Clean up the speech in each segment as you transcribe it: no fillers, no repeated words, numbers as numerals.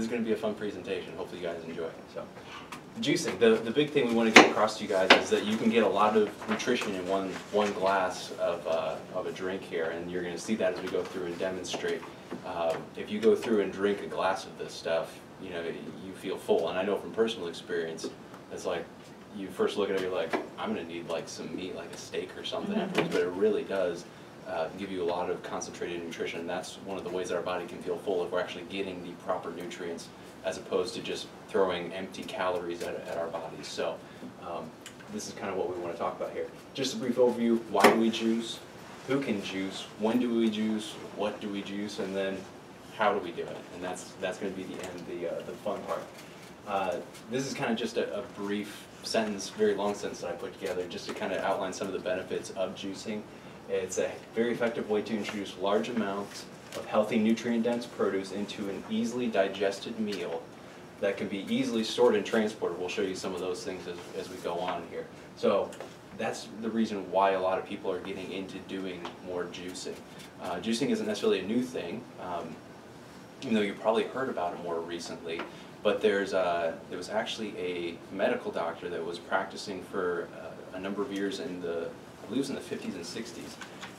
This is going to be a fun presentation. Hopefully you guys enjoy it. So, the juicing, the big thing we want to get across to you guys is that you can get a lot of nutrition in one glass of a drink here, and you're going to see that as we go through and demonstrate. If you go through and drink a glass of this stuff, you know, you feel full. And I know from personal experience, it's like you first look at it, you're like, I'm going to need like some meat, like a steak or something afterwards, but it really does give you a lot of concentrated nutrition. That's one of the ways that our body can feel full, if we're actually getting the proper nutrients as opposed to just throwing empty calories at our bodies. So this is kind of what we want to talk about here. Just a brief overview, why do we juice, who can juice, when do we juice, what do we juice, and then how do we do it? And that's going to be the end, the fun part. This is kind of just a brief sentence, very long sentence that I put together just to kind of outline some of the benefits of juicing. It's a very effective way to introduce large amounts of healthy, nutrient-dense produce into an easily digested meal that can be easily stored and transported. We'll show you some of those things as we go on here. So that's the reason why a lot of people are getting into doing more juicing. Juicing isn't necessarily a new thing, even though you probably heard about it more recently. But there was actually a medical doctor that was practicing for a number of years in the, I believe it was in the 50s and 60s,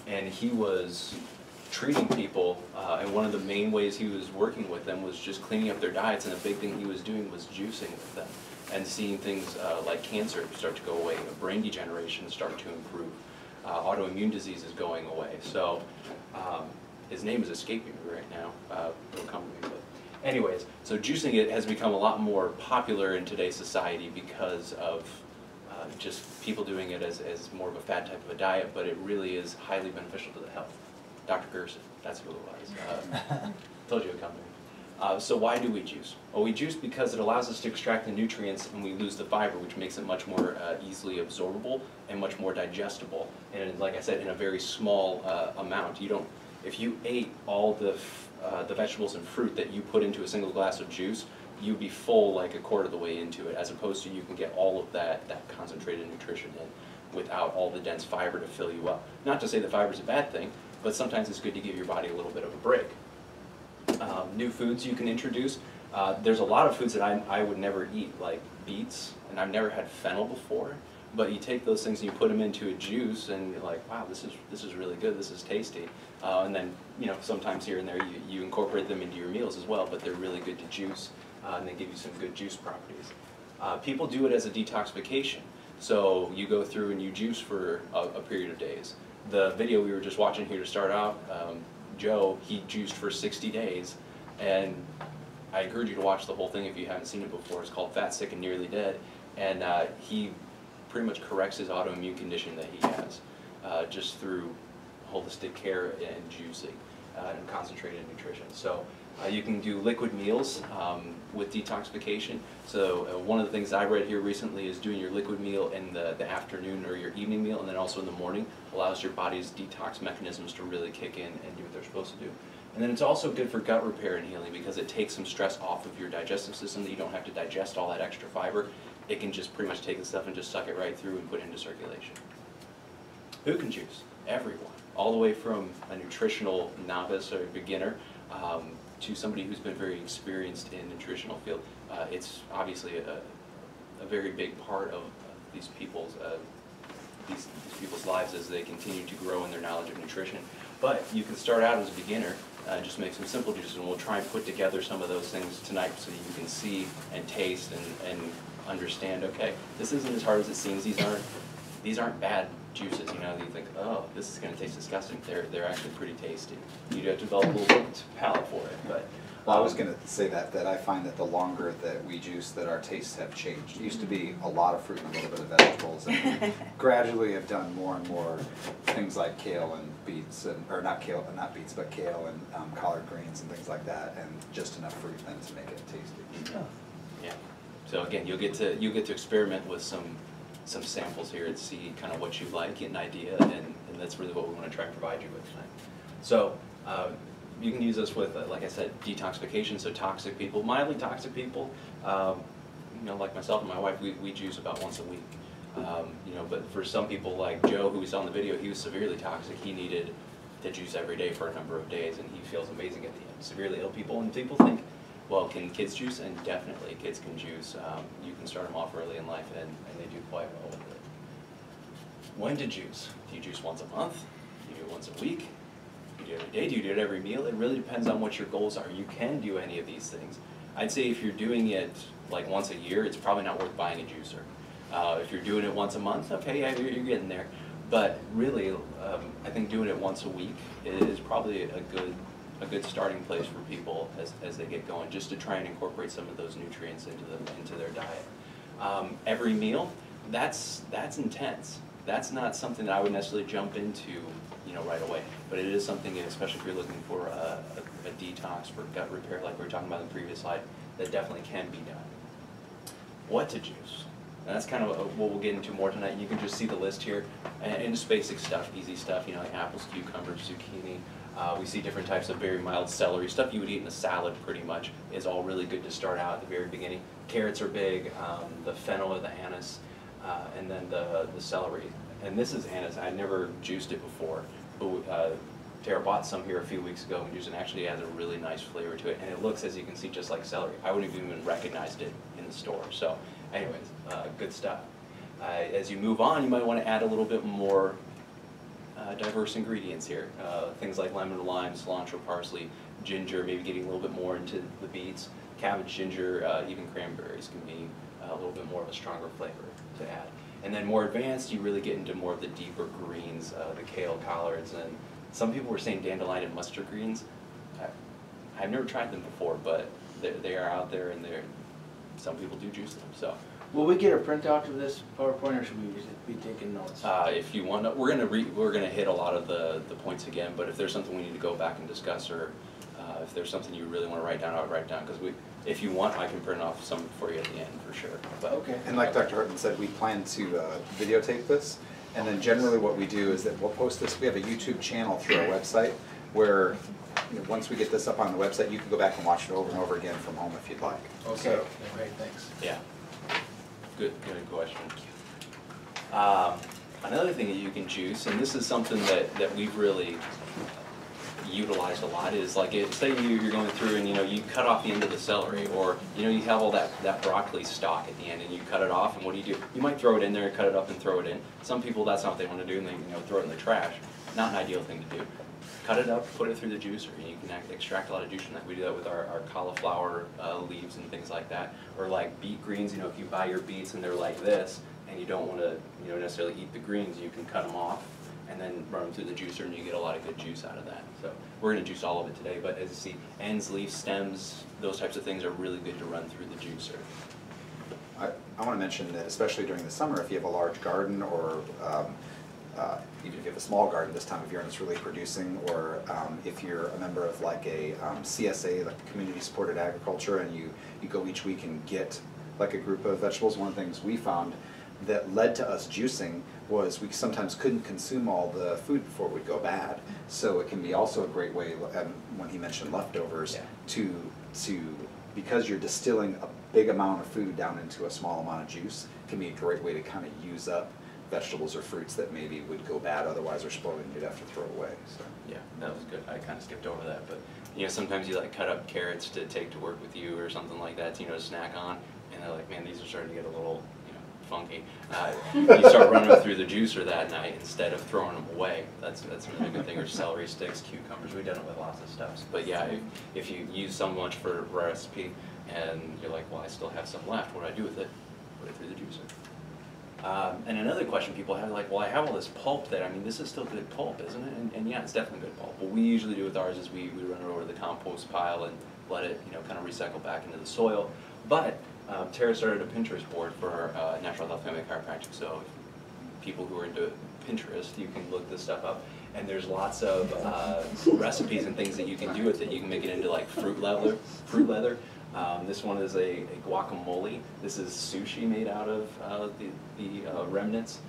and he was treating people, and one of the main ways he was working with them was just cleaning up their diets, and a big thing he was doing was juicing with them and seeing things like cancer start to go away, brain degeneration start to improve, autoimmune diseases going away. So his name is escaping me right now, it'll come to me. But anyways, so juicing it has become a lot more popular in today's society because of just people doing it as more of a fad type of a diet, but it really is highly beneficial to the health. Dr. Gerson, that's who it was. Told you it would come there. So why do we juice? Well, we juice because it allows us to extract the nutrients and we lose the fiber, which makes it much more easily absorbable and much more digestible. And like I said, in a very small amount. You don't, if you ate all the vegetables and fruit that you put into a single glass of juice, you'd be full like a quarter of the way into it, as opposed to you can get all of that concentrated nutrition in without all the dense fiber to fill you up. Not to say that fiber's a bad thing, but sometimes it's good to give your body a little bit of a break. New foods you can introduce. There's a lot of foods that I would never eat, like beets, and I've never had fennel before, but you take those things and you put them into a juice and you're like, wow, this is really good, this is tasty. And then, you know, sometimes here and there you incorporate them into your meals as well, but they're really good to juice, and they give you some good juice properties. People do it as a detoxification. So you go through and you juice for a period of days. The video we were just watching here to start out, Joe, he juiced for 60 days, and I encourage you to watch the whole thing if you haven't seen it before. It's called Fat, Sick and Nearly Dead, and he pretty much corrects his autoimmune condition that he has just through holistic care and juicing and concentrated nutrition. So you can do liquid meals with detoxification. So one of the things I read here recently is doing your liquid meal in the afternoon or your evening meal, and then also in the morning, allows your body's detox mechanisms to really kick in and do what they're supposed to do. And then it's also good for gut repair and healing because it takes some stress off of your digestive system that you don't have to digest all that extra fiber. It can just pretty much take the stuff and just suck it right through and put it into circulation. Who can juice? Everyone. All the way from a nutritional novice or beginner to somebody who's been very experienced in the nutritional field. It's obviously a very big part of these people's lives as they continue to grow in their knowledge of nutrition. But you can start out as a beginner and just make some simple juices, and we'll try and put together some of those things tonight so you can see and taste and understand, okay, this isn't as hard as it seems. These aren't bad juices, you know, you think, oh, this is going to taste disgusting. They're actually pretty tasty. You do have to develop a little palate for it. But well, I was going to say that I find that the longer that we juice, that our tastes have changed. It used to be a lot of fruit and a little bit of vegetables, and we gradually have done more and more things like kale and beets, but kale and collard greens and things like that, and just enough fruit then to make it tasty. Oh. Yeah. So again, you'll get to experiment with some samples here and see kind of what you like, get an idea, and that's really what we want to try and provide you with tonight. So you can use this with, like I said, detoxification, so toxic people, mildly toxic people, you know, like myself and my wife, we juice about once a week. You know, but for some people like Joe, who was on the video, he was severely toxic. He needed to juice every day for a number of days, and he feels amazing at the end. Severely ill people, and people think, Well, can kids juice? And definitely kids can juice. You can start them off early in life, and they do quite well with it. When to juice? Do you juice once a month? Do you do it once a week? Do you do it every day? Do you do it every meal? It really depends on what your goals are. You can do any of these things. I'd say if you're doing it like once a year, it's probably not worth buying a juicer. If you're doing it once a month, okay, yeah, you're getting there. But really, I think doing it once a week is probably a good starting place for people as they get going, just to try and incorporate some of those nutrients into their diet. Every meal, that's intense. That's not something that I would necessarily jump into, you know, right away. But it is something, especially if you're looking for a detox for gut repair, like we were talking about in the previous slide, that definitely can be done. What to juice? And that's kind of what we'll get into more tonight. You can just see the list here, and just basic stuff, easy stuff, you know, like apples, cucumbers, zucchini. We see different types of very mild celery. Stuff you would eat in a salad pretty much is all really good to start out at the very beginning. Carrots are big, the fennel or the anise, and then the celery. And this is anise. I never juiced it before, but Tara bought some here a few weeks ago and juiced it, and actually has a really nice flavor to it. And it looks, as you can see, just like celery. I wouldn't have even recognized it in the store. So anyways, good stuff. As you move on, you might want to add a little bit more diverse ingredients here. Things like lemon or lime, cilantro, parsley, ginger, maybe getting a little bit more into the beets, cabbage, ginger, even cranberries can be a little bit more of a stronger flavor to add. And then more advanced, you really get into more of the deeper greens, the kale, collards, and some people were saying dandelion and mustard greens. I've never tried them before, but they are out there, and some people do juice them. So, will we get a printout of this PowerPoint, or should we be taking notes? If you want to, we're gonna hit a lot of the points again. But if there's something we need to go back and discuss, or if there's something you really want to write down, I would write down, because if you want, I can print off some for you at the end for sure. But, okay. And like Dr. Hartman said, we plan to videotape this. And then generally what we do is that we'll post this. We have a YouTube channel through our website where, you know, once we get this up on the website, you can go back and watch it over and over again from home if you'd like. Okay. So, great, thanks. Yeah. Good question. Another thing that you can juice, and this is something that we've really utilized a lot, is like, say you're going through and, you know, you cut off the end of the celery, or, you know, you have all that broccoli stalk at the end and you cut it off, and what do? You might throw it in there, cut it up and throw it in. Some people, that's not what they want to do, and they, you know, throw it in the trash. Not an ideal thing to do. Cut it up, put it through the juicer, and you can extract a lot of juice from that. We do that with our cauliflower leaves and things like that, or like beet greens. You know, if you buy your beets and they're like this, and you don't want to, you know, necessarily eat the greens, you can cut them off and then run them through the juicer, and you get a lot of good juice out of that. So we're going to juice all of it today, but as you see, ends, leaves, stems, those types of things are really good to run through the juicer. I want to mention that especially during the summer, if you have a large garden, or even if you have a small garden this time of year and it's really producing, or if you're a member of like a CSA, like Community Supported Agriculture, and you go each week and get like a group of vegetables, one of the things we found that led to us juicing was we sometimes couldn't consume all the food before it would go bad. So it can be also a great way, when he mentioned leftovers, yeah, to because you're distilling a big amount of food down into a small amount of juice, can be a great way to kind of use up vegetables or fruits that maybe would go bad otherwise, or spoil, and you'd have to throw away. So yeah, that was good. I kind of skipped over that, but you know, sometimes you like cut up carrots to take to work with you or something like that, you know, to snack on, and they're like, man, these are starting to get a little funky. You start running them through the juicer that night instead of throwing them away. That's a really good thing. Or celery sticks, cucumbers. We've done it with lots of stuff. But yeah, if you use so much for a recipe and you're like, well, I still have some left, what do I do with it? Put it through the juicer. And another question people have, like, well, I have all this pulp that, I mean, this is still good pulp, isn't it? And yeah, it's definitely good pulp. What we usually do with ours is we run it over to the compost pile and let it, you know, kind of recycle back into the soil. But Tara started a Pinterest board for Natural Health Family Chiropractic, so people who are into Pinterest, you can look this stuff up, and there's lots of recipes and things that you can do with it. You can make it into like fruit leather. This one is a guacamole. This is sushi made out of the remnants.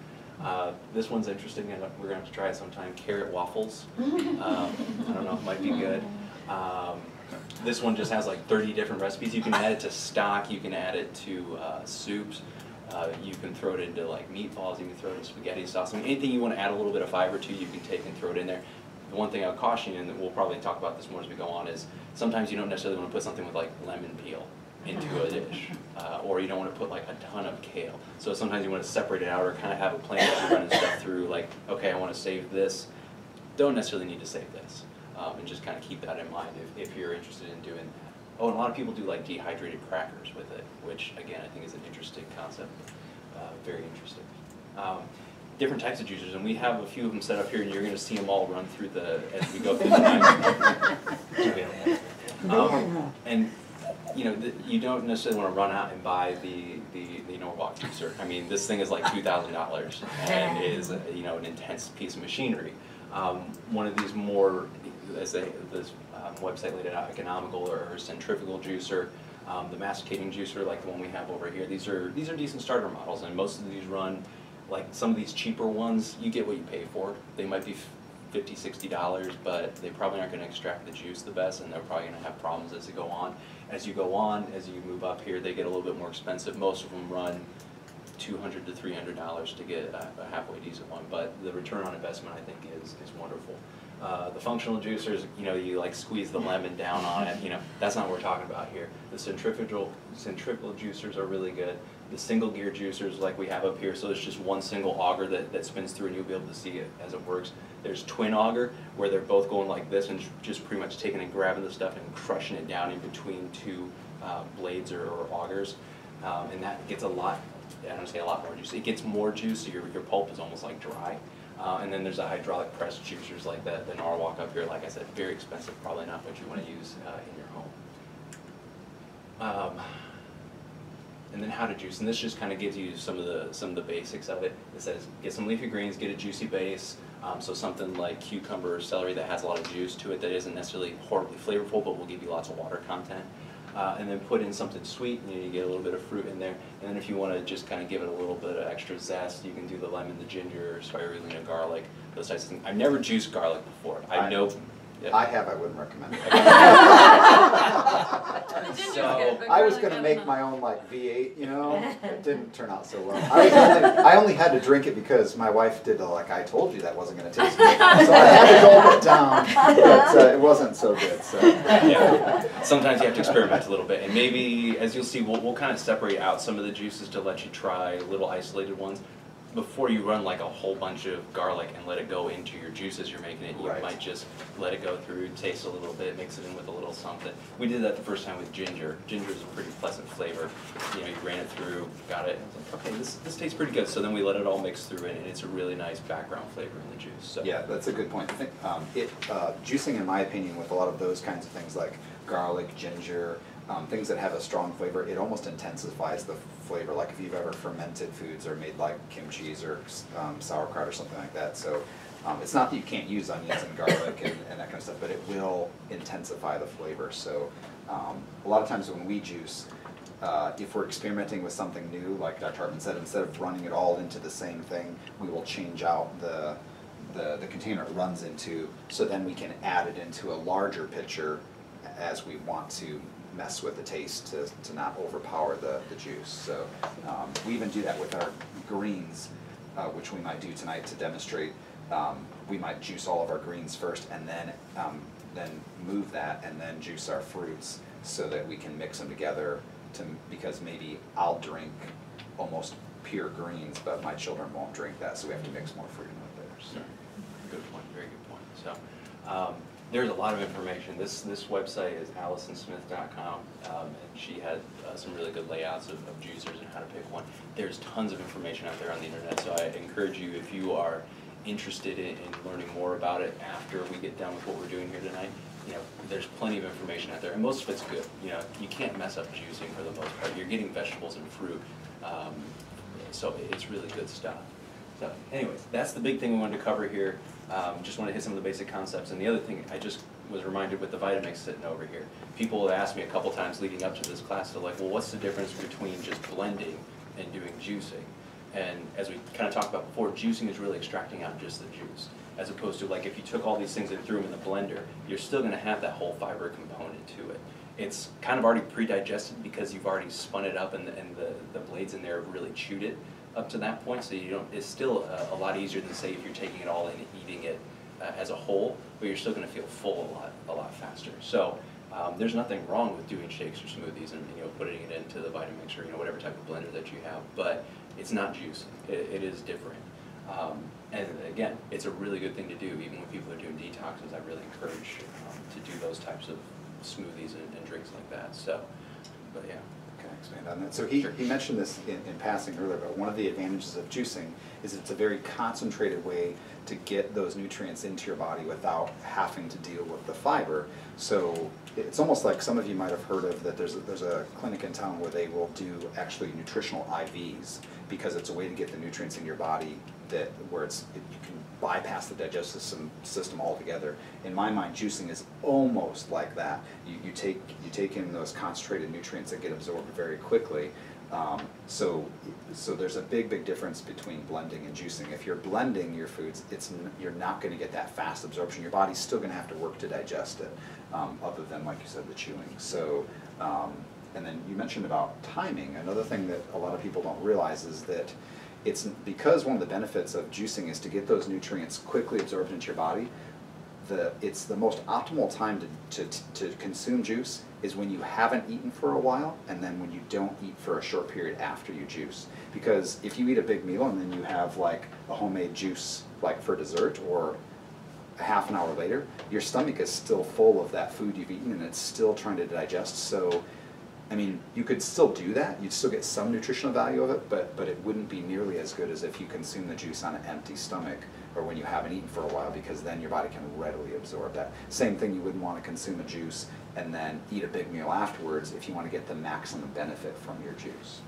This one's interesting, and we're going to have to try it sometime. Carrot waffles. I don't know, it might be good. This one just has like 30 different recipes. You can add it to stock, you can add it to soups, you can throw it into like meatballs, you can throw it in spaghetti sauce. I mean, anything you want to add a little bit of fiber to, you can take and throw it in there. The one thing I'll caution you, and that we'll probably talk about this more as we go on, is sometimes you don't necessarily want to put something with like lemon peel into a dish, or you don't want to put like a ton of kale. So sometimes you want to separate it out or kind of have a plan that you're running stuff through, like, okay, I want to save this. Don't necessarily need to save this. And just kind of keep that in mind if you're interested in doing that. Oh, and a lot of people do like dehydrated crackers with it, which again, I think is an interesting concept, very interesting. Different types of juicers, and we have a few of them set up here, and you're going to see them all run through as we go through the time. And you know, you don't necessarily want to run out and buy the Norwalk juicer. I mean, this thing is like $2,000 and is you know, an intense piece of machinery. One of these more, as this website laid it out, economical or centrifugal juicer, the masticating juicer, like the one we have over here. These are decent starter models, and most of these run, like some of these cheaper ones, you get what you pay for. They might be $50, $60, but they probably aren't going to extract the juice the best, and they're probably going to have problems as they go on. As you move up here, they get a little bit more expensive. Most of them run $200 to $300 to get a halfway decent one, but the return on investment, I think, is wonderful. The functional juicers, you know, you like squeeze the lemon down on it, you know, that's not what we're talking about here. The centrifugal juicers are really good. The single gear juicers like we have up here, so it's just one single auger that spins through and you'll be able to see it as it works. There's twin auger where they're both going like this and just pretty much taking and grabbing the stuff and crushing it down in between two blades or augers, and that gets a lot, I don't say a lot more juice, it gets more juice, so your pulp is almost like dry. And then there's the hydraulic press juicers like the Norwalk up here, like I said, very expensive, probably not what you want to use in your home. And then how to juice, and this just kind of gives you some of the basics of it. It says get some leafy greens, get a juicy base, so something like cucumber or celery that has a lot of juice to it that isn't necessarily horribly flavorful but will give you lots of water content. And then put in something sweet, and you get a little bit of fruit in there. And then if you want to just kind of give it a little bit of extra zest, you can do the lemon, the ginger, spirulina, garlic, those types of things. I've never juiced garlic before. I know. Yeah. I have. I wouldn't recommend it. So good, I was going to make my own like V8, you know. It didn't turn out so well. I only had to drink it because my wife did like I told you that wasn't going to taste good. So I had to gulp it down, but it wasn't so good. So yeah, sometimes you have to experiment a little bit, and maybe as you'll see, we'll kind of separate out some of the juices to let you try little isolated ones. Before you run like a whole bunch of garlic and let it go into your juices you're making it, you might just let it go through, taste a little bit, mix it in with a little something. We did that the first time with ginger. Ginger is a pretty pleasant flavor. You know, you ran it through, got it, and I was like, okay, this tastes pretty good. So then we let it all mix through it, and it's a really nice background flavor in the juice. So. Yeah, that's a good point. I think juicing, in my opinion, with a lot of those kinds of things like garlic, ginger, things that have a strong flavor, it almost intensifies the flavor, like if you've ever fermented foods or made like kimchi or sauerkraut or something like that. So it's not that you can't use onions and garlic and that kind of stuff, but it will intensify the flavor. So a lot of times when we juice, if we're experimenting with something new, like Dr. Hartman said, instead of running it all into the same thing, we will change out the container it runs into, so then we can add it into a larger pitcher as we want to mess with the taste to not overpower the juice. So we even do that with our greens, which we might do tonight to demonstrate. We might juice all of our greens first and then move that and then juice our fruits so that we can mix them together because maybe I'll drink almost pure greens, but my children won't drink that, so we have to mix more fruit in with theirs. So. Good point, very good point. So. There's a lot of information. This website is AlisonSmith.com, and she has some really good layouts of juicers and how to pick one. There's tons of information out there on the internet, so I encourage you, if you are interested in learning more about it after we get done with what we're doing here tonight, you know, there's plenty of information out there, and most of it's good. You know, you can't mess up juicing for the most part. You're getting vegetables and fruit, so it's really good stuff. So anyways, that's the big thing we wanted to cover here. Just want to hit some of the basic concepts. And the other thing I just was reminded with the Vitamix sitting over here, people have asked me a couple times leading up to this class, they're like, well, what's the difference between just blending and doing juicing? And as we kind of talked about before, juicing is really extracting out just the juice, as opposed to like if you took all these things and threw them in the blender, you're still going to have that whole fiber component to it. It's kind of already pre-digested because you've already spun it up and the blades in there have really chewed it up to that point, so you don't, it's still a lot easier than, say, if you're taking it all in and eating it as a whole, but you're still going to feel full a lot faster. So there's nothing wrong with doing shakes or smoothies and putting it into the Vitamix or whatever type of blender that you have, but it's not juice. It is different. And again, it's a really good thing to do. Even when people are doing detoxes, I really encourage to do those types of smoothies and drinks like that. So, but yeah. Can I expand on that? So he mentioned this in passing earlier, but one of the advantages of juicing is it's a very concentrated way to get those nutrients into your body without having to deal with the fiber. So it's almost like some of you might have heard of that there's a clinic in town where they will do actually nutritional IVs because it's a way to get the nutrients in your body that you can bypass the digestive system altogether. In my mind, juicing is almost like that. You take in those concentrated nutrients that get absorbed very quickly. So there's a big difference between blending and juicing. If you're blending your foods, you're not going to get that fast absorption. Your body's still going to have to work to digest it, other than, like you said, the chewing. So, and then you mentioned about timing. Another thing that a lot of people don't realize is that it's because one of the benefits of juicing is to get those nutrients quickly absorbed into your body. It's the most optimal time to consume juice is when you haven't eaten for a while, and then when you don't eat for a short period after you juice. Because if you eat a big meal and then you have like a homemade juice like for dessert or a half an hour later, your stomach is still full of that food you've eaten and it's still trying to digest. So I mean, you could still do that. You'd still get some nutritional value of it, but it wouldn't be nearly as good as if you consume the juice on an empty stomach or when you haven't eaten for a while, because then your body can readily absorb that. Same thing, you wouldn't want to consume a juice and then eat a big meal afterwards if you want to get the maximum benefit from your juice.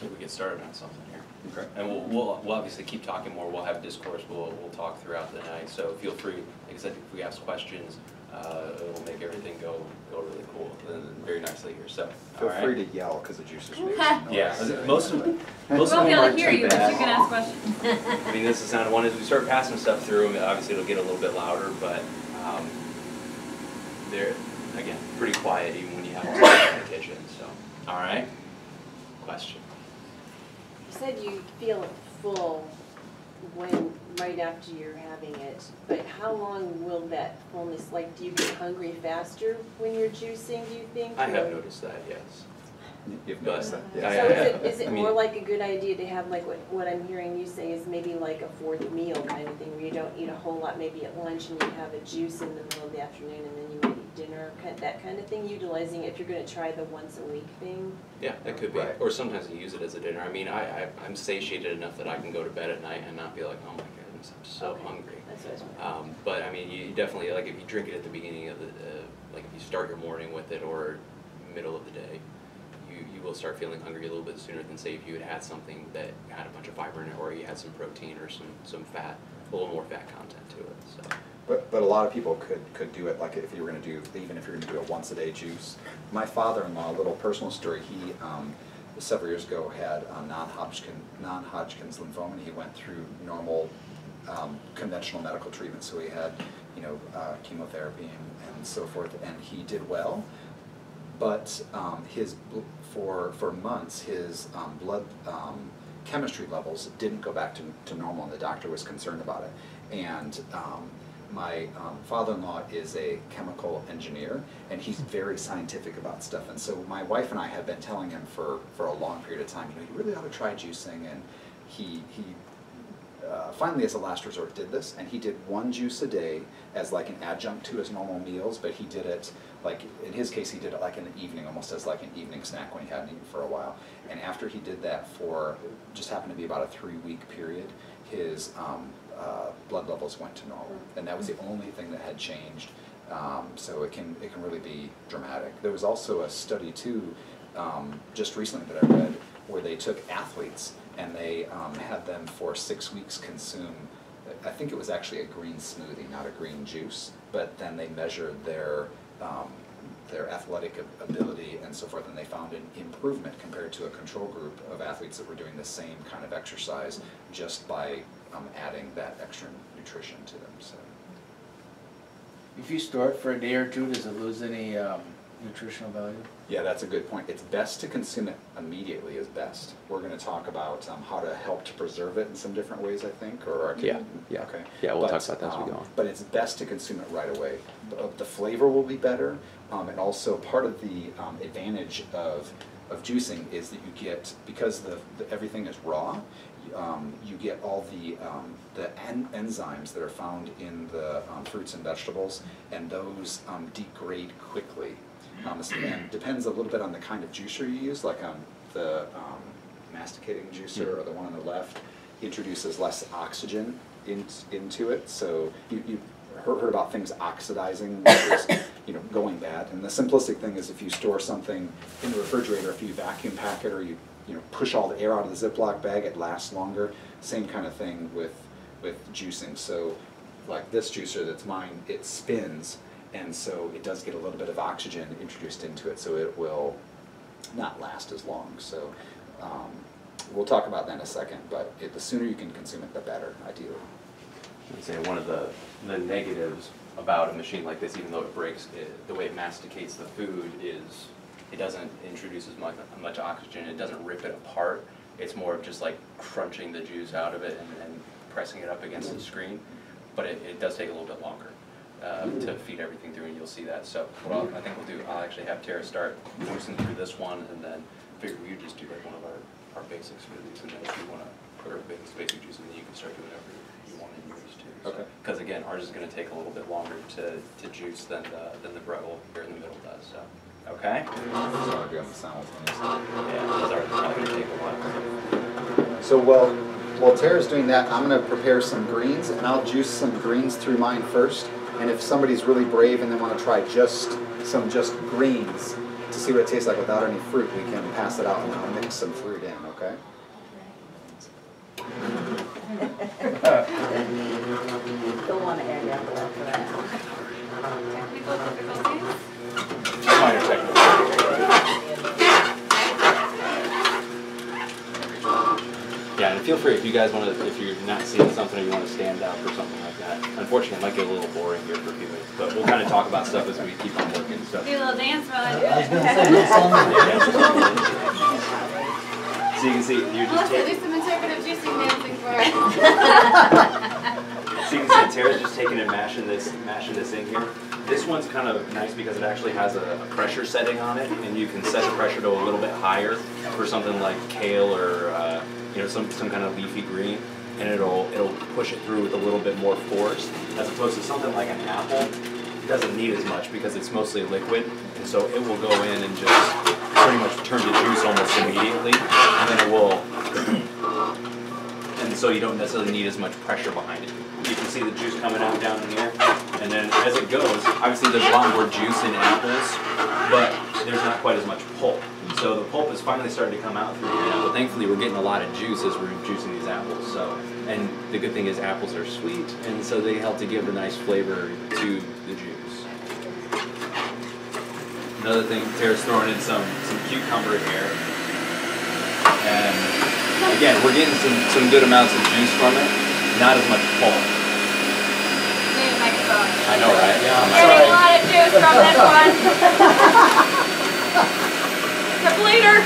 So we get started on something here. Okay. And we'll obviously keep talking more. We'll have discourse. We'll talk throughout the night. So feel free. Like I said, if we ask questions, it'll make everything go really cool and very nicely here. So feel free to yell because the juice is making noise. Yeah, most of them aren't too bad. We'll be able to hear you, but you can ask questions. I mean, this is not one. As we start passing stuff through, and obviously it'll get a little bit louder, but they're again pretty quiet even when you have them in the kitchen. So all right, question. You said you feel full right after you're having it, but how long will that fullness, like, do you get hungry faster when you're juicing, do you think? I have noticed that, yes. You've noticed that? Yeah. So is it more like a good idea to have, like, what I'm hearing you say is maybe like a fourth meal kind of thing, where you don't eat a whole lot, maybe at lunch, and you have a juice in the middle of the afternoon, and then you might eat dinner, that kind of thing, utilizing it if you're going to try the once-a-week thing? Yeah, that could be. Or sometimes you use it as a dinner. I mean, I'm satiated enough that I can go to bed at night and not be like, oh, my God. I'm so hungry. But I mean, you definitely, like, if you drink it at the beginning of the, like if you start your morning with it or middle of the day, you will start feeling hungry a little bit sooner than, say, if you had had something that had a bunch of fiber in it, or you had some protein or some fat, a little more fat content to it. So. But a lot of people could do it, like if you were going to do, even if you're going to do a once a day juice. My father-in-law, a little personal story, he several years ago had non-Hodgkin's lymphoma, and he went through normal conventional medical treatment, so he had, chemotherapy and so forth, and he did well. But for months, his blood chemistry levels didn't go back to normal, and the doctor was concerned about it. And my father-in-law is a chemical engineer, and he's very scientific about stuff. And so my wife and I had been telling him for a long period of time, you really ought to try juicing, and he. Finally, as a last resort, did this, and he did one juice a day as like an adjunct to his normal meals, but he did it, like in his case, he did it like in the evening, almost as like an evening snack when he hadn't eaten for a while. And after he did that for, just happened to be about a 3-week period, his blood levels went to normal, and that was the only thing that had changed. So it can really be dramatic. There was also a study too, just recently that I read, where they took athletes and they had them for 6 weeks consume, I think it was actually a green smoothie, not a green juice, but then they measured their athletic ability and so forth, and they found an improvement compared to a control group of athletes that were doing the same kind of exercise just by adding that extra nutrition to them. So. If you store it for a day or two, does it lose any nutritional value? Yeah, that's a good point. It's best to consume it immediately is best. We're going to talk about how to help to preserve it in some different ways, I think. Or yeah, we'll talk about that as we go on. But it's best to consume it right away. The flavor will be better, and also part of the advantage of juicing is that you get, because everything is raw, you get all the enzymes that are found in the fruits and vegetables, and those degrade quickly. And depends a little bit on the kind of juicer you use, like the masticating juicer or the one on the left introduces less oxygen into it. So you heard about things oxidizing, which is, you know, going bad. And the simplistic thing is, if you store something in the refrigerator, if you vacuum pack it or you know, push all the air out of the Ziploc bag, it lasts longer. Same kind of thing with juicing. So like this juicer that's mine, it spins, and so it does get a little bit of oxygen introduced into it, so it will not last as long. So we'll talk about that in a second, but the sooner you can consume it, the better, ideally. I'd say one of the negatives about a machine like this, even though it breaks, the way it masticates the food is it doesn't introduce as much oxygen. It doesn't rip it apart. It's more of just like crunching the juice out of it and pressing it up against the screen. But it does take a little bit longer to feed everything through, and you'll see that. So what I think we'll do, I'll actually have Tara start juicing through this one, and then figure we just do like one of our basics for these. And then if you want to put our basic juice, then you can start doing whatever you want in yours too. Okay. Because so, again, ours is going to take a little bit longer to juice than the Breville here in the middle does. So. Okay. So while Tara's doing that, I'm going to prepare some greens, and I'll juice some greens through mine first. And if somebody's really brave and they want to try just greens to see what it tastes like without any fruit, we can pass it out and I'll mix some fruit in. Okay. Don't want to air down the left for that. Yeah, and feel free if you guys want to, if you're not seeing something or you want to stand up or something like that. Unfortunately, it might get a little boring here for a few minutes, but we'll kind of talk about stuff as we keep on working and stuff. Do a little dance while I do it. So you can see, you're just taking... Let's do some interpretive juicing dancing for it. So you can see Tara's just taking and mashing this in here. This one's kind of nice because it actually has a pressure setting on it, and you can set the pressure to a little bit higher for something like kale or you know, some kind of leafy green, and it'll push it through with a little bit more force, as opposed to something like an apple. It doesn't need as much because it's mostly liquid, and so it will go in and just pretty much turn to juice almost immediately, and then it will, and so you don't necessarily need as much pressure behind it. You can see the juice coming out down in here, and then as it goes, obviously there's a lot more juice in apples, but there's not quite as much pulp. So the pulp is finally starting to come out through here now, but thankfully we're getting a lot of juice as we're juicing these apples. So, and the good thing is apples are sweet, and so they help to give a nice flavor to the juice. Another thing, Tara's throwing in some cucumber here, and again we're getting some good amounts of juice from it. Not as much pulp. I know, right? Yeah, I'm sorry. Getting a lot of juice from this one. It's a bleeder.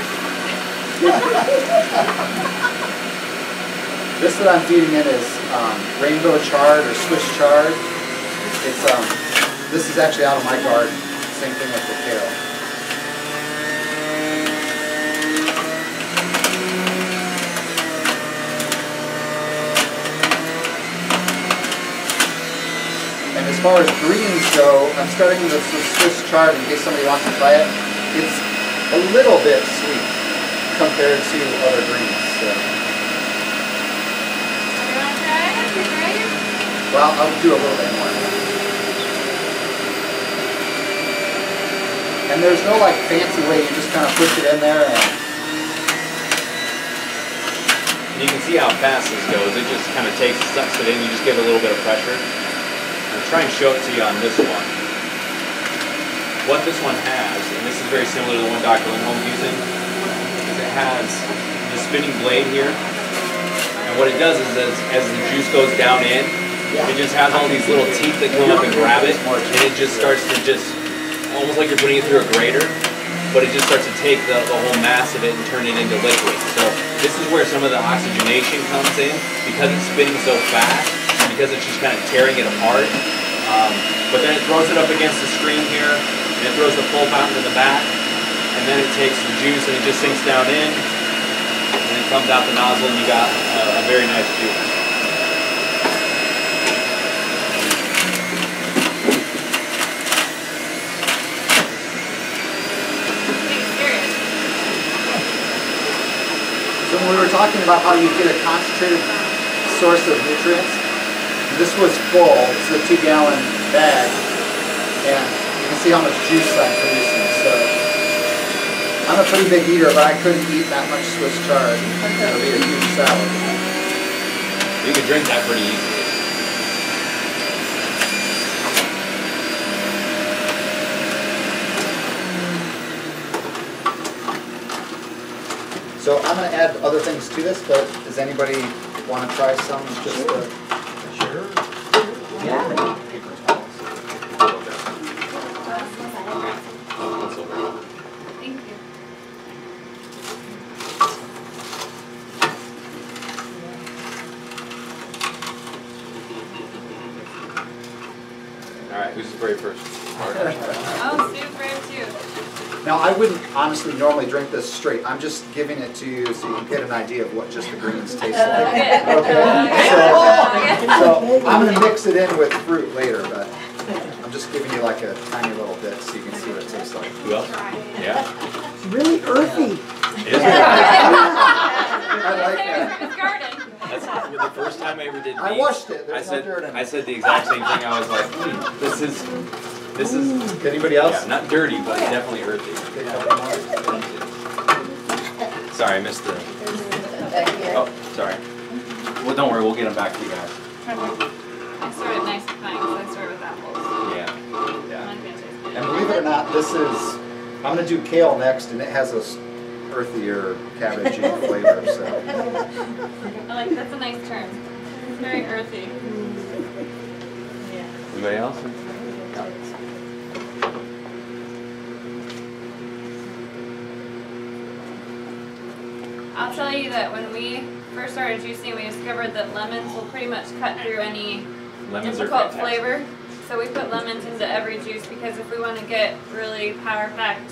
This that I'm feeding in is rainbow chard or Swiss chard. It's this is actually out of my garden. Same thing with the kale. As far as greens go, I'm starting with the Swiss chard in case somebody wants to try it. It's a little bit sweet compared to other greens. So. You want to try it? You try it? Well, I'll do a little bit more. And there's no like fancy way, you just kind of push it in there. And you can see how fast this goes. It just kind of takes, sucks it in, you just give it a little bit of pressure. I'll try and show it to you on this one. What this one has, and this is very similar to the one Dr. Lindholm is using, is it has the spinning blade here, and what it does is as the juice goes down in, it just has all these little teeth that come up and grab it, and it just starts to just almost like you're putting it through a grater, but it just starts to take the whole mass of it and turn it into liquid. So this is where some of the oxygenation comes in, because it's spinning so fast, because it's just kind of tearing it apart. But then it throws it up against the screen here, and it throws the pulp out into the back, and then it takes the juice and it just sinks down in, and it comes out the nozzle, and you got a very nice juice. When we were talking about how you get a concentrated source of nutrients, this was full. It's a 2-gallon bag, and you can see how much juice I'm producing. So I'm a pretty big eater, but I couldn't eat that much Swiss chard. That would be a huge salad. You could drink that pretty easily. So I'm going to add other things to this, but does anybody want to try some? Just sure. Sure. Yeah. Paper towels. Thank you. All right, who's the very first? Oh, super too. Now I wouldn't honestly normally drink this straight. I'm just giving it to you so you can get an idea of what just the greens taste like. Okay. So I'm gonna mix it in with fruit later, but I'm just giving you like a tiny little bit so you can see what it tastes like. Who else? Yeah. It's really earthy. Is it? I like that. That's the first time I ever did meat. I washed it. There's no dirt in it. I said the exact same thing. I was like, this is. Anybody else? Yeah, not dirty, but definitely earthy. Yeah. Sorry, I missed the. Oh, sorry. Well, don't worry, we'll get them back to you guys. I started nice and fine because I started with apples. Yeah. Yeah. And believe it or not, this is. I'm gonna do kale next, and it has a earthier cabbagey flavor. So. I like that's a nice term. It's very earthy. Yeah. Anybody else? I'll tell you that when we first started juicing, we discovered that lemons will pretty much cut through any difficult flavor. So we put lemons into every juice because if we want to get really power-packed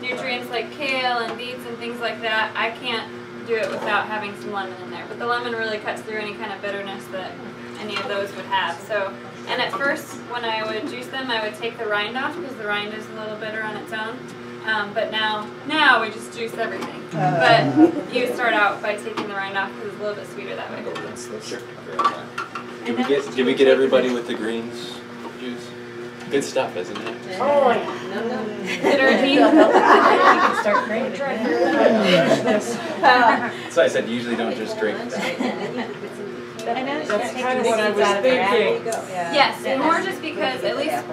nutrients like kale and beets and things like that, I can't do it without having some lemon in there. But the lemon really cuts through any kind of bitterness that any of those would have. So, and at first, when I would juice them, I would take the rind off because the rind is a little bitter on its own. But now we just juice everything. But you start out by taking the rind off because it's a little bit sweeter that way. Sure. Did we get everybody with the greens juice? Good stuff, isn't it? Oh, so I said, usually don't just drink that. I know that's kind of what I was thinking. Yes, and more just because at least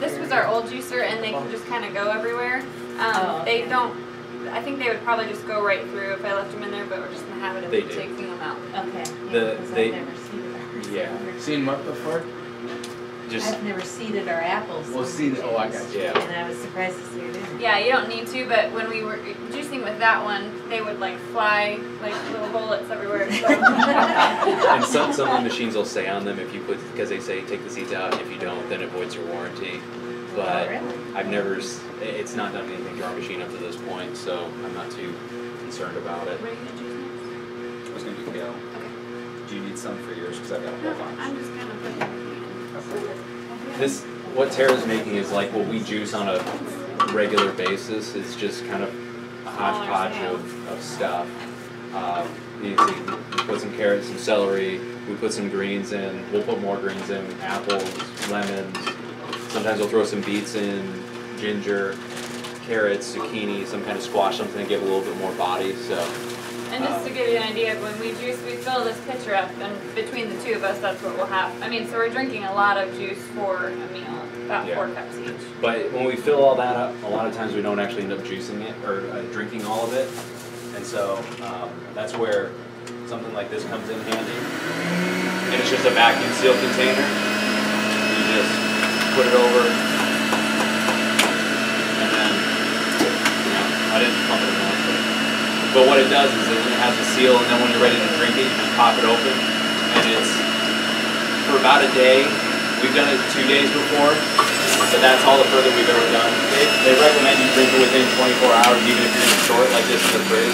this was our old juicer and they can just kind of go everywhere. They don't, I think they would probably just go right through if I left them in there, but we're just in the habit of taking them out. Okay. Yeah. Seen what before? I've never seeded our apples. Well, seeded, oh, I got you. Yeah. And I was surprised to see it in. Yeah, you don't need to, but when we were juicing with that one, they would like fly like little bullets everywhere. So. And some of the machines will say on them if you put, because they say take the seeds out, and if you don't, then it voids your warranty. But I've never, it's not done anything to our machine up to this point, so I'm not too concerned about it. What are you going to do next? I was going to do kale. Okay. Do you need some for yours? Because I've got a whole box. I'm just going to put it. This, what Tara's making is like what we juice on a regular basis. It's just kind of a hodgepodge of stuff. You see, we put some carrots, some celery, we put some greens in, we'll put more greens in, apples, lemons, sometimes we'll throw some beets in, ginger, carrots, zucchini, some kind of squash, something to give a little bit more body. So. And just to give you an idea, when we juice, we fill this pitcher up, and between the two of us, that's what we'll have. I mean, so we're drinking a lot of juice for a meal, about 4 cups each. But when we fill all that up, a lot of times we don't actually end up juicing it or drinking all of it. And so that's where something like this comes in handy. And it's just a vacuum sealed container. You just put it over. But what it does is it has a seal, and then when you're ready to drink it, you just pop it open. And it's for about a day. We've done it 2 days before, but that's all the further we've ever done. They recommend you drink it within 24 hours, even if you're in short, like this in the fridge.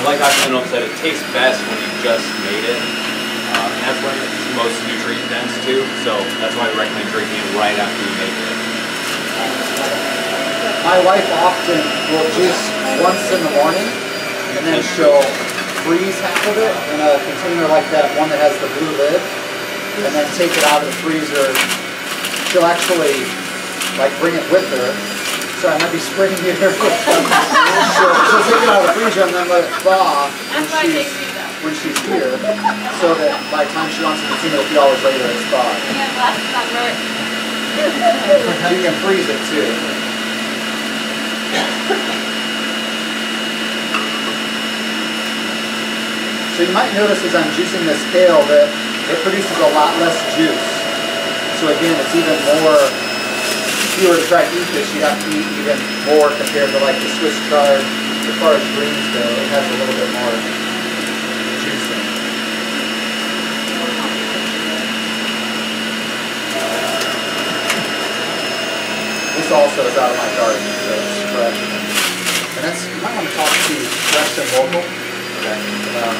And like Dr. Lindholm said, it tastes best when you just made it. And that's when it's most nutrient dense too, so that's why I recommend drinking it right after you make it. My wife often will juice once in the morning, and then she'll freeze half of it in a container like that one that has the blue lid, and then take it out of the freezer. She'll actually like bring it with her. Sorry, I might be spraying you here. She'll take it out of the freezer and then let it thaw when she's here, so that by the time she wants to consume it a few hours later, it's thawed. Yeah, that's not right. You can freeze it too. So you might notice as I'm juicing this kale that it produces a lot less juice. So again, it's even more, if you were to try to eat this, you'd have to eat even more compared to like the Swiss chard. As far as greens go, it has a little bit more juice in it. This also is out of my garden, so it's fresh. And that's, you might want to talk to Western Local about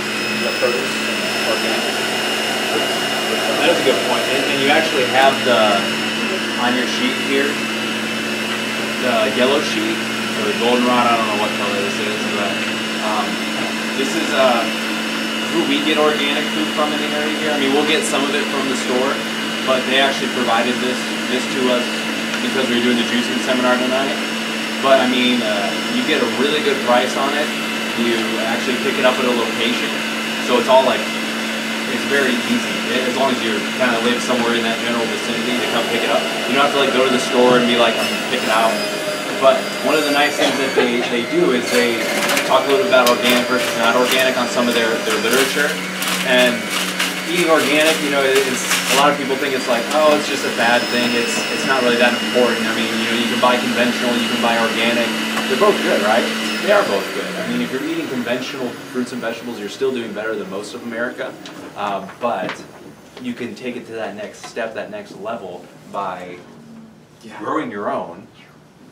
the produce and organic. That is a good point. And you actually have the, on your sheet here, the yellow sheet, or the goldenrod, I don't know what color this is, but this is who we get organic food from in the area here. I mean, we'll get some of it from the store, but they actually provided this to us because we were doing the juicing seminar tonight. But I mean, you get a really good price on it. You actually pick it up at a location, so it's all like, it's very easy, as long as you kind of live somewhere in that general vicinity to come pick it up. You don't have to like go to the store and be like, I'm gonna pick it out. But one of the nice things that they do is they talk a little bit about organic versus not organic on some of their literature. And eating organic, you know, it's, a lot of people think it's like, oh, it's just a bad thing. It's not really that important. I mean, you know, you can buy conventional, you can buy organic. They're both good, right? They are both good. I mean, if you're eating conventional fruits and vegetables, you're still doing better than most of America. But you can take it to that next step, that next level by growing your own,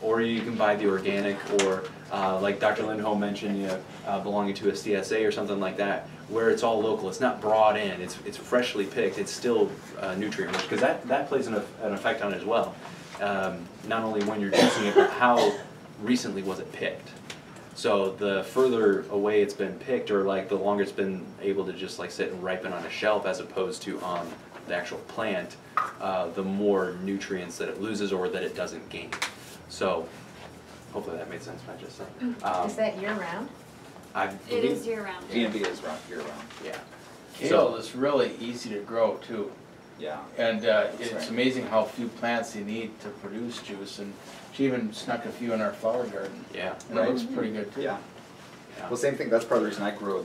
or you can buy the organic, or like Dr. Lindholm mentioned, you know, belonging to a CSA or something like that, where it's all local. It's not brought in. It's freshly picked. It's still nutrient-rich, because that plays an effect on it as well. Not only when you're juicing it, but how recently was it picked? So the further away it's been picked, or like the longer it's been able to just like sit and ripen on a shelf as opposed to on the actual plant, the more nutrients that it loses or that it doesn't gain. So hopefully that made sense by just saying. Is that year round? It is year round. It is year round. Yeah. Kale is really easy to grow too. Yeah. And it's amazing how few plants you need to produce juice. And she even snuck a few in our flower garden. Yeah. And that looks pretty good too. Yeah. Well, same thing. That's part of the reason I grow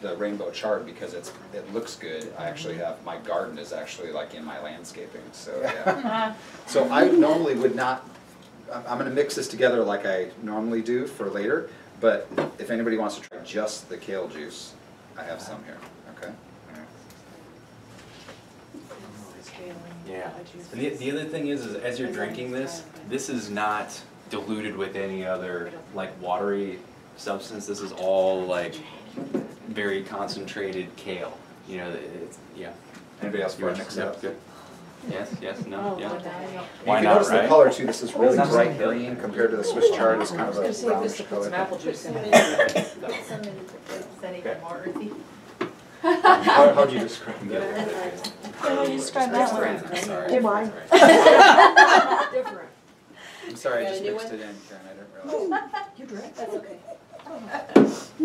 the rainbow chard, because it looks good. I actually have, my garden is actually like in my landscaping. So yeah. So I normally would not, I'm going to mix this together like I normally do for later. But if anybody wants to try just the kale juice, I have some here. Okay. Yeah, and the other thing is as you're drinking this is not diluted with any other like watery substance. This is all like very concentrated kale. You know, it's, yeah. Anybody else want to mix it up? Good. Yes, yes, no, yeah. Why not, right? You can notice the color too. This is really bright green compared to the Swiss chard. It's kind of a brownish color. Okay. How do you describe that? How do you describe that one? Sorry. Different. Different. I'm sorry, I just mixed it in, Karen. I didn't realize. You drink? That's okay. That's the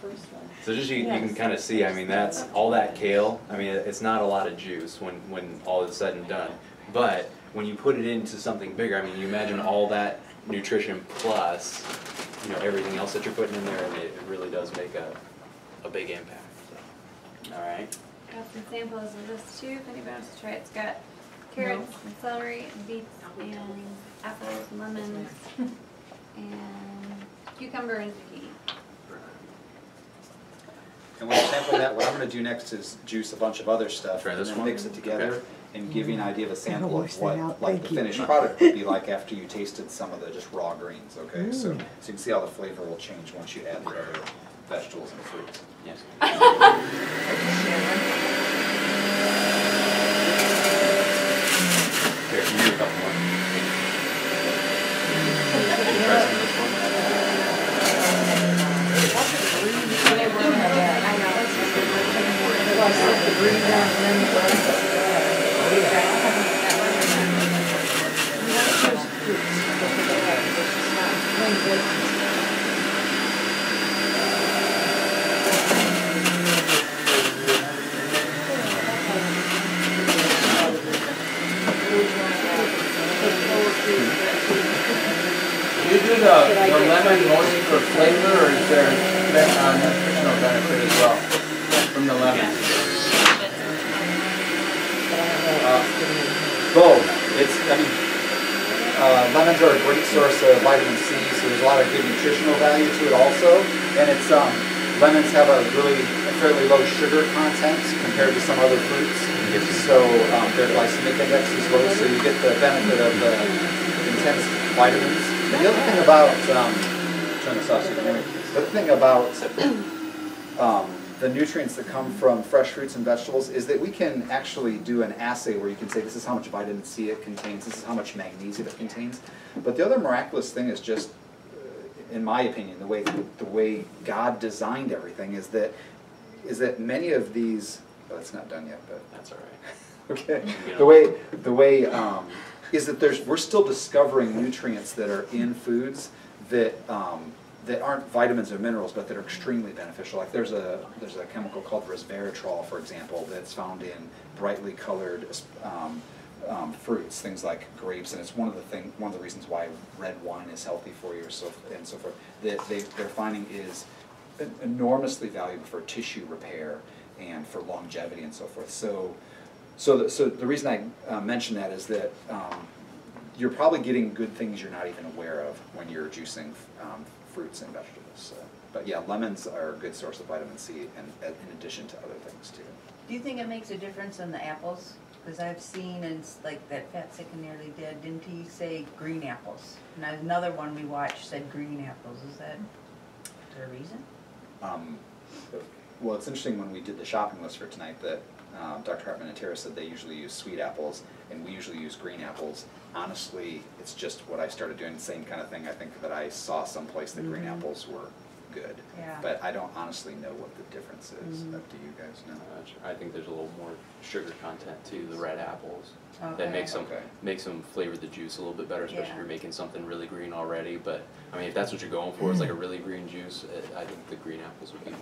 first one. So just you can kind of see, I mean, that's all that kale. I mean, it's not a lot of juice when all is said and done. But when you put it into something bigger, I mean, you imagine all that nutrition plus, you know, everything else that you're putting in there, and it really does make a big impact. So. All right. Got some samples of this too, if anybody wants to try it. It's got carrots and celery and beets and apples and lemons and cucumber and zucchini. And when you sample that, what I'm going to do next is juice a bunch of other stuff and mix it together and give you an idea of a sample of what like the finished product would be like after you tasted some of the just raw greens. Okay, so you can see how the flavor will change once you add the other vegetables and fruits. Yes. Here, can you do a couple more? Do you do the lemon mostly for flavor, or is there nutritional benefit as well from the lemon? Both. Lemons are a great source of vitamin C, so there's a lot of good nutritional value to it also. And it's lemons have a really fairly low sugar content compared to some other fruits. So their glycemic index is low, so you get the benefit of the intense vitamins. The other thing about the nutrients that come from fresh fruits and vegetables is that we can actually do an assay where you can say this is how much vitamin C it contains, this is how much magnesium it contains. But the other miraculous thing is just, in my opinion, the way God designed everything is that many of these it's not done yet, but that's all right. Okay. Yeah. We're still discovering nutrients that are in foods that that aren't vitamins or minerals, but that are extremely beneficial. Like there's a chemical called resveratrol, for example, that's found in brightly colored fruits, things like grapes, and it's one of the reasons why red wine is healthy for you, and so forth. That they're finding is enormously valuable for tissue repair and for longevity and so forth. So the reason I mention that is that you're probably getting good things you're not even aware of when you're juicing fruits and vegetables. So. But yeah, lemons are a good source of vitamin C, and in addition to other things too. Do you think it makes a difference in the apples? Because I've seen, and like that Fat Sick and Nearly Dead, didn't he say green apples? And another one we watched said green apples. Is there a reason? Well, it's interesting when we did the shopping list for tonight that Dr. Hartman and Tara said they usually use sweet apples, and we usually use green apples. Honestly, it's just what I started doing, the same kind of thing. I think that I saw someplace that green apples were good, but I don't honestly know what the difference is. Do you guys know? I think there's a little more sugar content to the red apples that makes them flavor the juice a little bit better, especially if you're making something really green already. But I mean, if that's what you're going for, it's like a really green juice. I think the green apples would be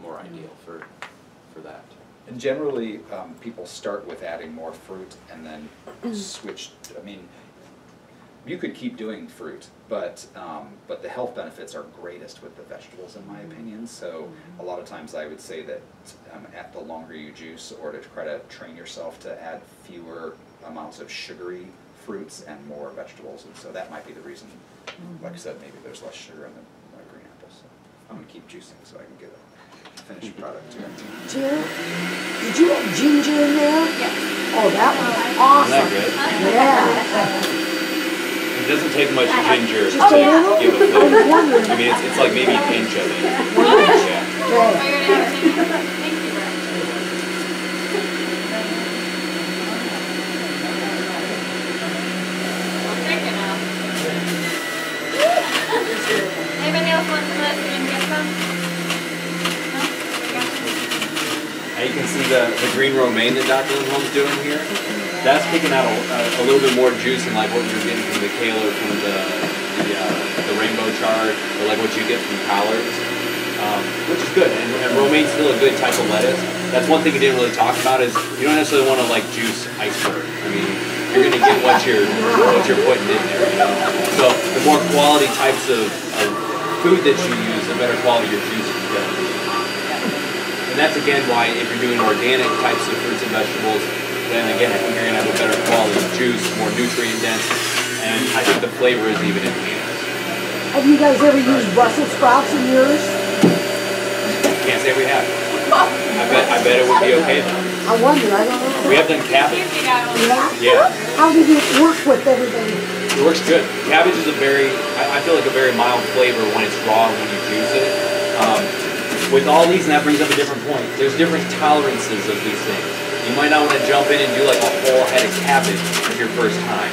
more ideal for that. And generally, people start with adding more fruit and then switch. I mean, you could keep doing fruit, but the health benefits are greatest with the vegetables, in my opinion. So a lot of times I would say that the longer you juice, or to try to train yourself to add fewer amounts of sugary fruits and more vegetables. And so that might be the reason, like I said, maybe there's less sugar in the green apples. So I'm going to keep juicing so I can get finished product too. Tara, did you have ginger in there? Yes. Oh, that was awesome. Isn't that good? Yeah. It doesn't take much ginger to give a flavor. I mean, it's like maybe an inch of it. Anybody else want to let me get some? You can see the green romaine that Dr. Lindholm's doing here. That's picking out a little bit more juice than like what you're getting from the kale or from the rainbow chard, or like what you get from collards, which is good. And romaine's still a good type of lettuce. That's one thing we didn't really talk about is you don't necessarily want to like juice iceberg. I mean, you're going to get what you're putting in there. You know? So the more quality types of food that you use, the better quality your juice is going to be. And that's again why if you're doing organic types of fruits and vegetables, then again I think you're going to have a better quality of juice, more nutrient dense, and I think the flavor is even enhanced. Have you guys ever used Brussels sprouts in yours? Can't say we have. I bet it would be okay though. I wonder, I don't know. We have done cabbage. Yeah? Yeah. How did it work with everybody? It works good. Cabbage is a very, I feel like a very mild flavor when it's raw and when you juice it. With all these, and that brings up a different point. There's different tolerances of these things. You might not want to jump in and do like a whole head of cabbage for your first time.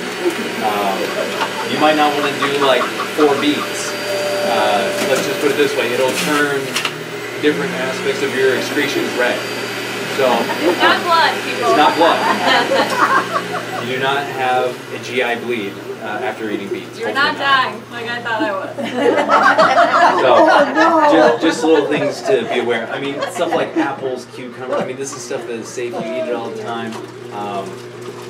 You might not want to do like 4 beets. Let's just put it this way. It'll turn different aspects of your excretions red. So it's not blood, people. It's not blood. You do not have a GI bleed after eating beets. You're not dying like I thought I was. So, just little things to be aware of. I mean, stuff like apples, cucumbers. I mean, this is stuff that is safe. You eat it all the time.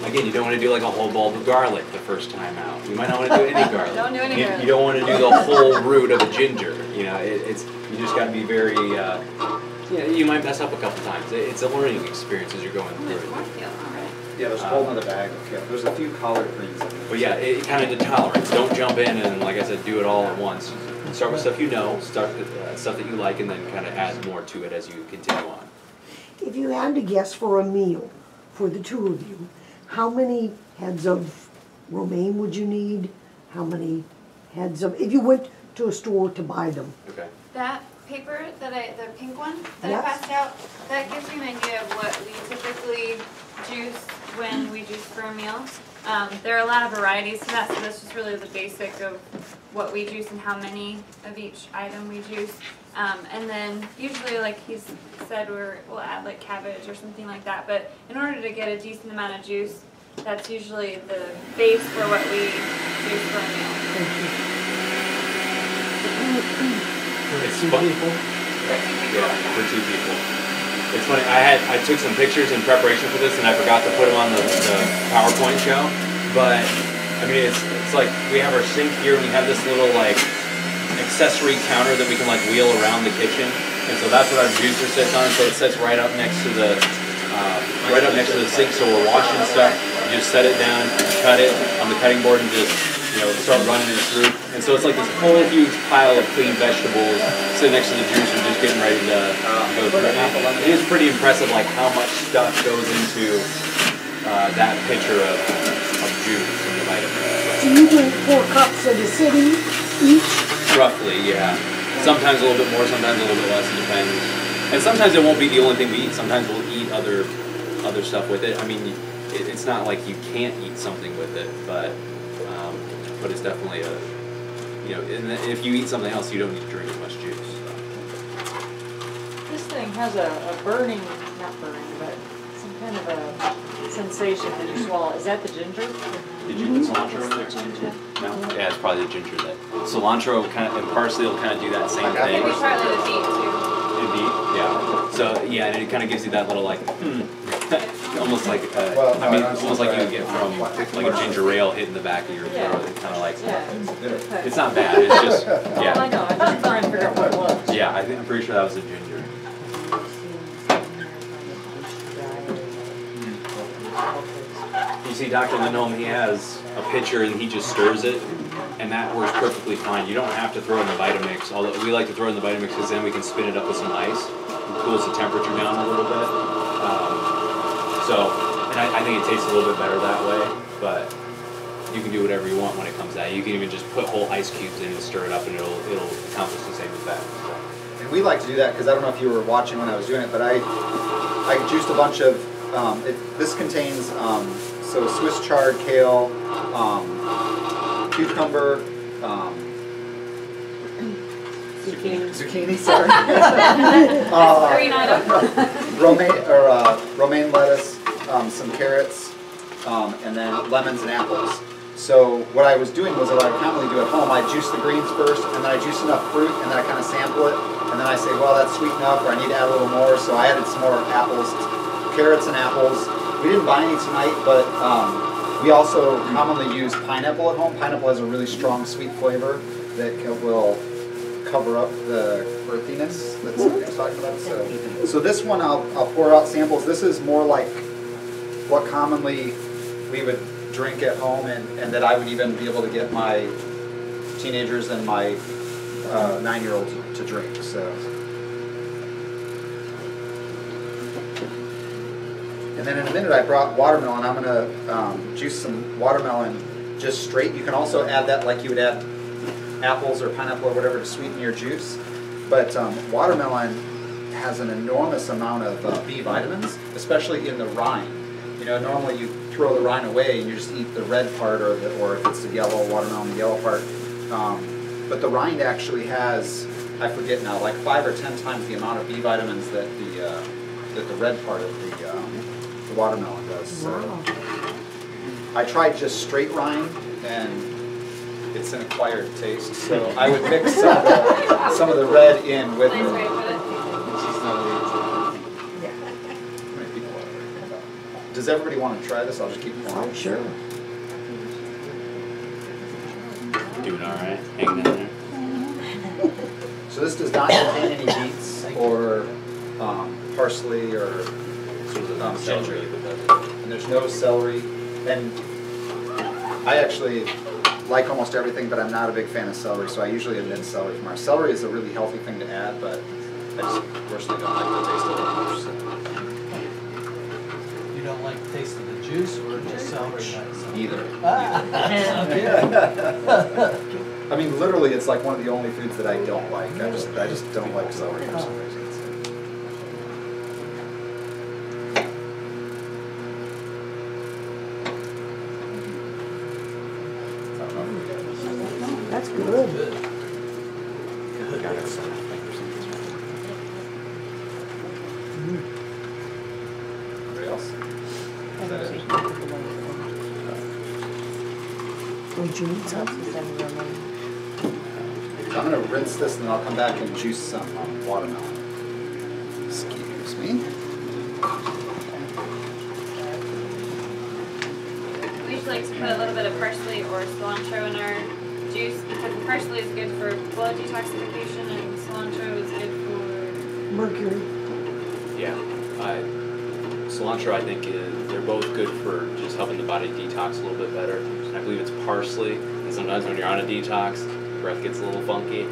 Again, you don't want to do like a whole bulb of garlic the first time out. You might not want to do any garlic. Don't do any garlic. You don't want to do the whole root of a ginger. You know, you just got to be very. Yeah, you might mess up a couple times. It's a learning experience as you're going through it. Yeah, there's a whole other bag. Yeah, there's a few colored things. But yeah, it kind of the tolerance. Don't jump in and, like I said, do it all at once. Start with stuff you know, start with stuff that you like, and then kind of add more to it as you continue on. If you had to guess for a meal for the two of you, how many heads of romaine would you need? How many heads of, if you went to a store to buy them? Okay. That paper that the pink one that I passed out, that gives you an idea of what we typically juice when we juice for a meal. There are a lot of varieties to that, so that's just really the basic of what we juice and how many of each item we juice. And then usually, like he said, we'll add like cabbage or something like that. But in order to get a decent amount of juice, that's usually the base for what we juice for a meal. It's fun. Yeah, for 2 people. It's funny. I took some pictures in preparation for this, and I forgot to put them on the PowerPoint show. But I mean, it's like we have our sink here, and we have this little like accessory counter that we can like wheel around the kitchen, and so that's what our juicer sits on. So it sits right up next to the sink. So we're washing stuff. You just set it down, cut it on the cutting board, and just, you know, start running it through. And so it's like this whole huge pile of clean vegetables sitting next to the juicer just getting ready to go through it. It is pretty impressive like how much stuff goes into that pitcher of juice and the vitamins. So you drink 4 cups of the city each? Roughly, yeah. Sometimes a little bit more, sometimes a little bit less, it depends. And sometimes it won't be the only thing we eat. Sometimes we'll eat other stuff with it. I mean, it's not like you can't eat something with it, but it's definitely a, you know, and if you eat something else, you don't need to drink as much juice. So. This thing has a burning, not burning, but some kind of a sensation that you swallow. Is that the ginger? Did you put cilantro in there? Ginger. No? Yeah, it's probably the ginger. That cilantro kind of, and parsley will kind of do that same thing. Maybe partly the beet too. The beet, yeah. So yeah, and it kind of gives you that little like, almost like almost like you would get from like a ginger ale hitting the back of your throat. It's kind of like, it's not bad. It's just, yeah. Oh my God, I was trying to figure out what it was. Yeah, I'm pretty sure that was a ginger. You see, Dr. Lindholm, he has a pitcher and he just stirs it, and that works perfectly fine. You don't have to throw in the Vitamix. Although we like to throw in the Vitamix because then we can spin it up with some ice. It cools the temperature down a little bit. So, and I think it tastes a little bit better that way, but you can do whatever you want when it comes out. You can even just put whole ice cubes in and stir it up, and it'll accomplish the same effect. So. And we like to do that because I don't know if you were watching when I was doing it, but I juiced a bunch of, this contains so Swiss chard, kale, cucumber, zucchini, sorry. Romaine lettuce, some carrots, and then lemons and apples. So what I was doing was what I commonly do at home. I juice the greens first, and then I juice enough fruit, and then I kind of sample it, and then I say, well, that's sweet enough, or I need to add a little more. So I added some more apples, carrots and apples. We didn't buy any tonight, but we also commonly use pineapple at home. Pineapple has a really strong sweet flavor that will cover up the earthiness that Stephanie's talking about. So this one, I'll pour out samples. This is more like what commonly we would drink at home, and that I would even be able to get my teenagers and my 9-year-old to drink. So, and then in a minute I brought watermelon. I'm going to juice some watermelon just straight. You can also add that like you would add apples or pineapple or whatever to sweeten your juice. But watermelon has an enormous amount of B vitamins, especially in the rind. You know, normally you throw the rind away and you just eat the red part, or the, or if it's the yellow watermelon, the yellow part. But the rind actually has, I forget now, like 5 or 10 times the amount of B vitamins that the red part of the watermelon does. Wow. So I tried just straight rind, and it's an acquired taste. So I would mix some of the red in with Does everybody want to try this? I'll just keep going. Sure. Doing all right. Hanging in there. So this does not contain any beets or parsley or celery. And there's no celery. And I actually like almost everything, but I'm not a big fan of celery, so I usually omit celery from our. Celery is a really healthy thing to add, but I just personally don't like the taste of it much. So. You don't like the taste of the juice or just celery? Either. I mean, literally, it's like one of the only foods that I don't like. I just don't like celery for some reason. That's good. Anybody else? Is that it? Would you need some? I'm going to rinse this and then I'll come back and juice some watermelon. Excuse me. We usually like to put a little bit of parsley or cilantro in our juice, because parsley is good for blood detoxification and cilantro is good for mercury. Yeah, cilantro I think is, they're both good for just helping the body detox a little bit better. And I believe it's parsley, and sometimes when you're on a detox, your breath gets a little funky.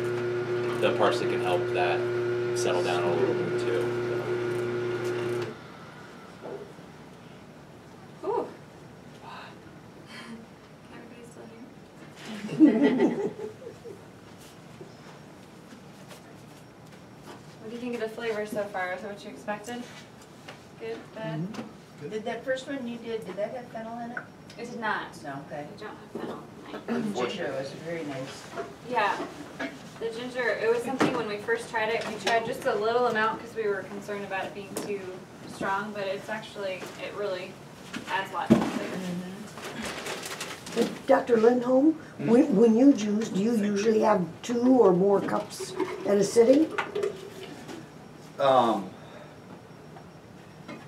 The parsley can help that settle down a little bit too. Ooh. Everybody's still here. What do you think of the flavor so far? Is that what you expected? Good, bad? Mm-hmm. Did that first one you did that have fennel in it? It did not. No, okay. It don't have fennel. Ginger was very nice. Yeah. The ginger, it was something when we first tried it, we tried just a little amount because we were concerned about it being too strong, but it's actually, it really adds a lot to the flavor. Mm-hmm. Dr. Lindholm, when you juice, do you usually have 2 or more cups at a sitting? I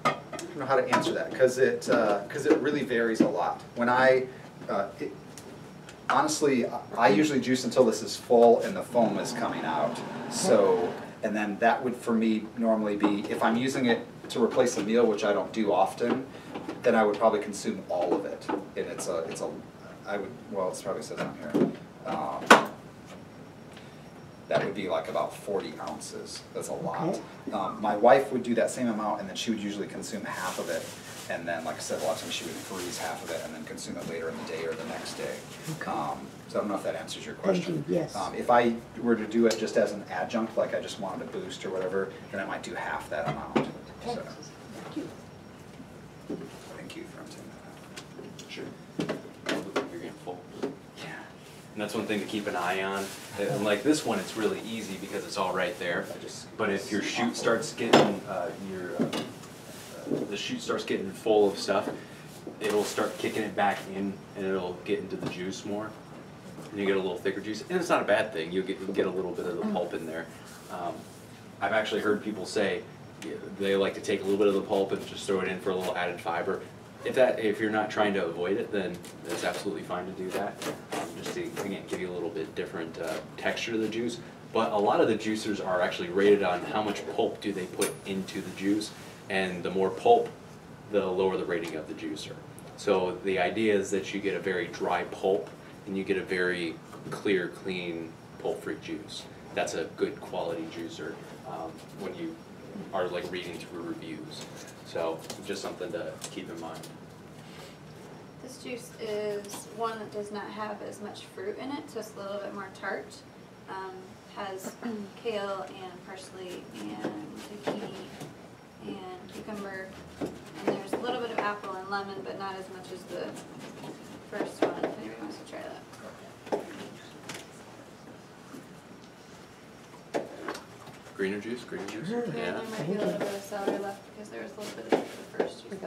don't know how to answer that, because it really varies a lot. When I, honestly, I usually juice until this is full and the foam is coming out. So, and then that would, for me, normally be, if I'm using it to replace a meal, which I don't do often, then I would probably consume all of it. And well, it probably says on here, that would be like about 40 ounces. That's a lot. Okay. My wife would do that same amount, and then she would usually consume half of it. And then, like I said, a lot of times she would freeze half of it and then consume it later in the day or the next day. Okay. So I don't know if that answers your question. Yes. If I were to do it just as an adjunct, like I just wanted a boost or whatever, then I might do half that amount. Okay. So. Thank you. Thank you for saying that. Sure. You're getting full. Yeah. And that's one thing to keep an eye on. And like this one, it's really easy because it's all right there. But if your chute starts getting the chute starts getting full of stuff, it'll start kicking it back in, and it'll get into the juice more. And you get a little thicker juice, and it's not a bad thing. You'll get a little bit of the pulp in there. I've actually heard people say they like to take a little bit of the pulp and just throw it in for a little added fiber. If you're not trying to avoid it, then it's absolutely fine to do that. Just to, again, give you a little bit different texture to the juice. But a lot of the juicers are actually rated on how much pulp do they put into the juice, and the more pulp, the lower the rating of the juicer. So the idea is that you get a very dry pulp, and you get a very clear, clean whole fruit juice. That's a good quality juicer when you are like reading through reviews. So just something to keep in mind. This juice is one that does not have as much fruit in it, so it's a little bit more tart. Has kale and parsley and zucchini and cucumber, and there's a little bit of apple and lemon, but not as much as the first one, if anyone wants to try that. Greener juice, greener juice. Mm-hmm. Yeah. There might be a little bit of celery left because there was a little bit of the first juice.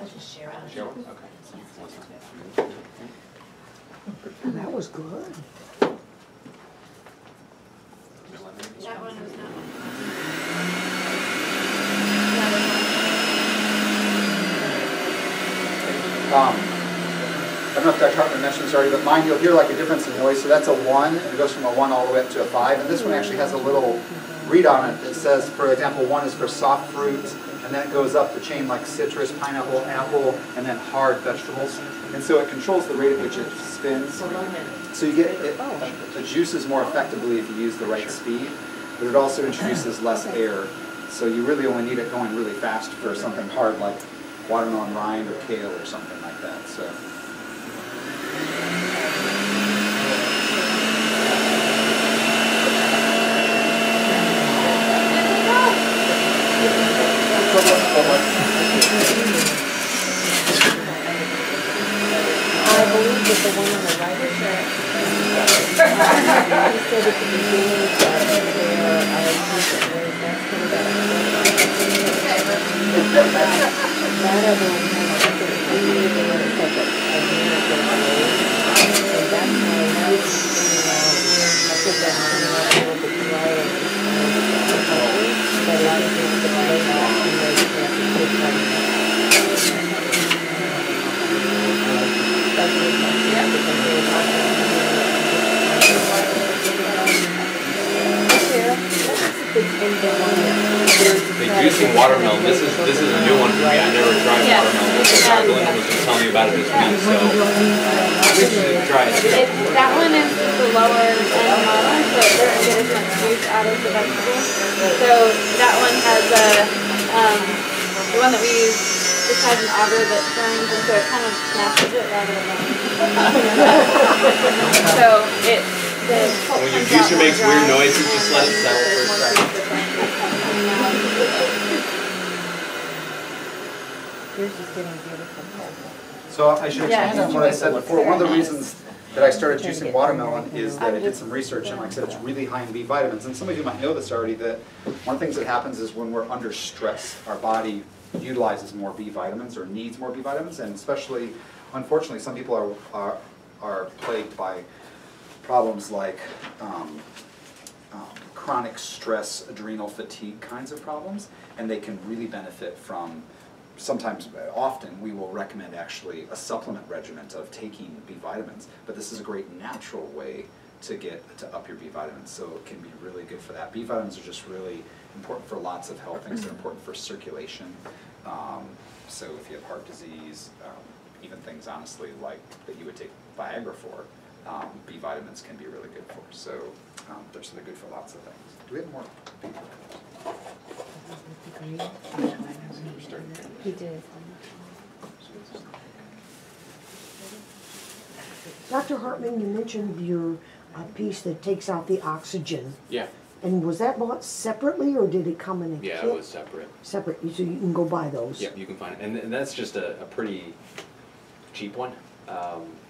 I'll just share out. Sure. Okay. That was good. That one was not. I don't know if Dr. Hartman mentioned this already, but mine, you'll hear like a difference in noise. So that's a 1, and it goes from a 1 all the way up to a 5. And this one actually has a little read on it that says, for example, 1 is for soft fruits, and then it goes up the chain like citrus, pineapple, apple, and then hard vegetables. And so it controls the rate at which it spins. So you get it, the juices more effectively if you use the right speed, but it also introduces less air. So you really only need it going really fast for something hard like watermelon rind or kale or something like that. So. I believe that the one on the right is that he said at the beginning Juicing watermelon. This is a new one for me. I never tried watermelon before. Dr. Lindholm was just telling me about it this week, so we should try it. That one is the lower salmonella, so it doesn't get as much juice out of the vegetable. So that one has a the one that we use just has an auger that turns, and so it kind of smashes it rather than. So it. When your juicer makes weird noises, just let it settle for a second. So I should explain what I said before. One of the reasons that I started juicing watermelon is that I did some research, and like I said, it's really high in B vitamins. And some of you might know this already, that one of the things that happens is when we're under stress, our body utilizes more B vitamins or needs more B vitamins, and especially, unfortunately, some people are plagued by problems like chronic stress, adrenal fatigue kinds of problems, and they can really benefit from, sometimes, often, we will recommend actually a supplement regimen of taking B vitamins, but this is a great natural way to up your B vitamins, so it can be really good for that. B vitamins are just really important for lots of health things. They're important for circulation, so if you have heart disease, even things, honestly, like that you would take Viagra for, B vitamins can be really good for. So they're good for lots of things. Do we have more B vitamins? He did. Dr. Hartman, you mentioned your piece that takes out the oxygen. Yeah. And was that bought separately, or did it come in a kit? Yeah, it was separate. Separate, so you can go buy those. Yeah, you can find it. And that's just a pretty cheap one.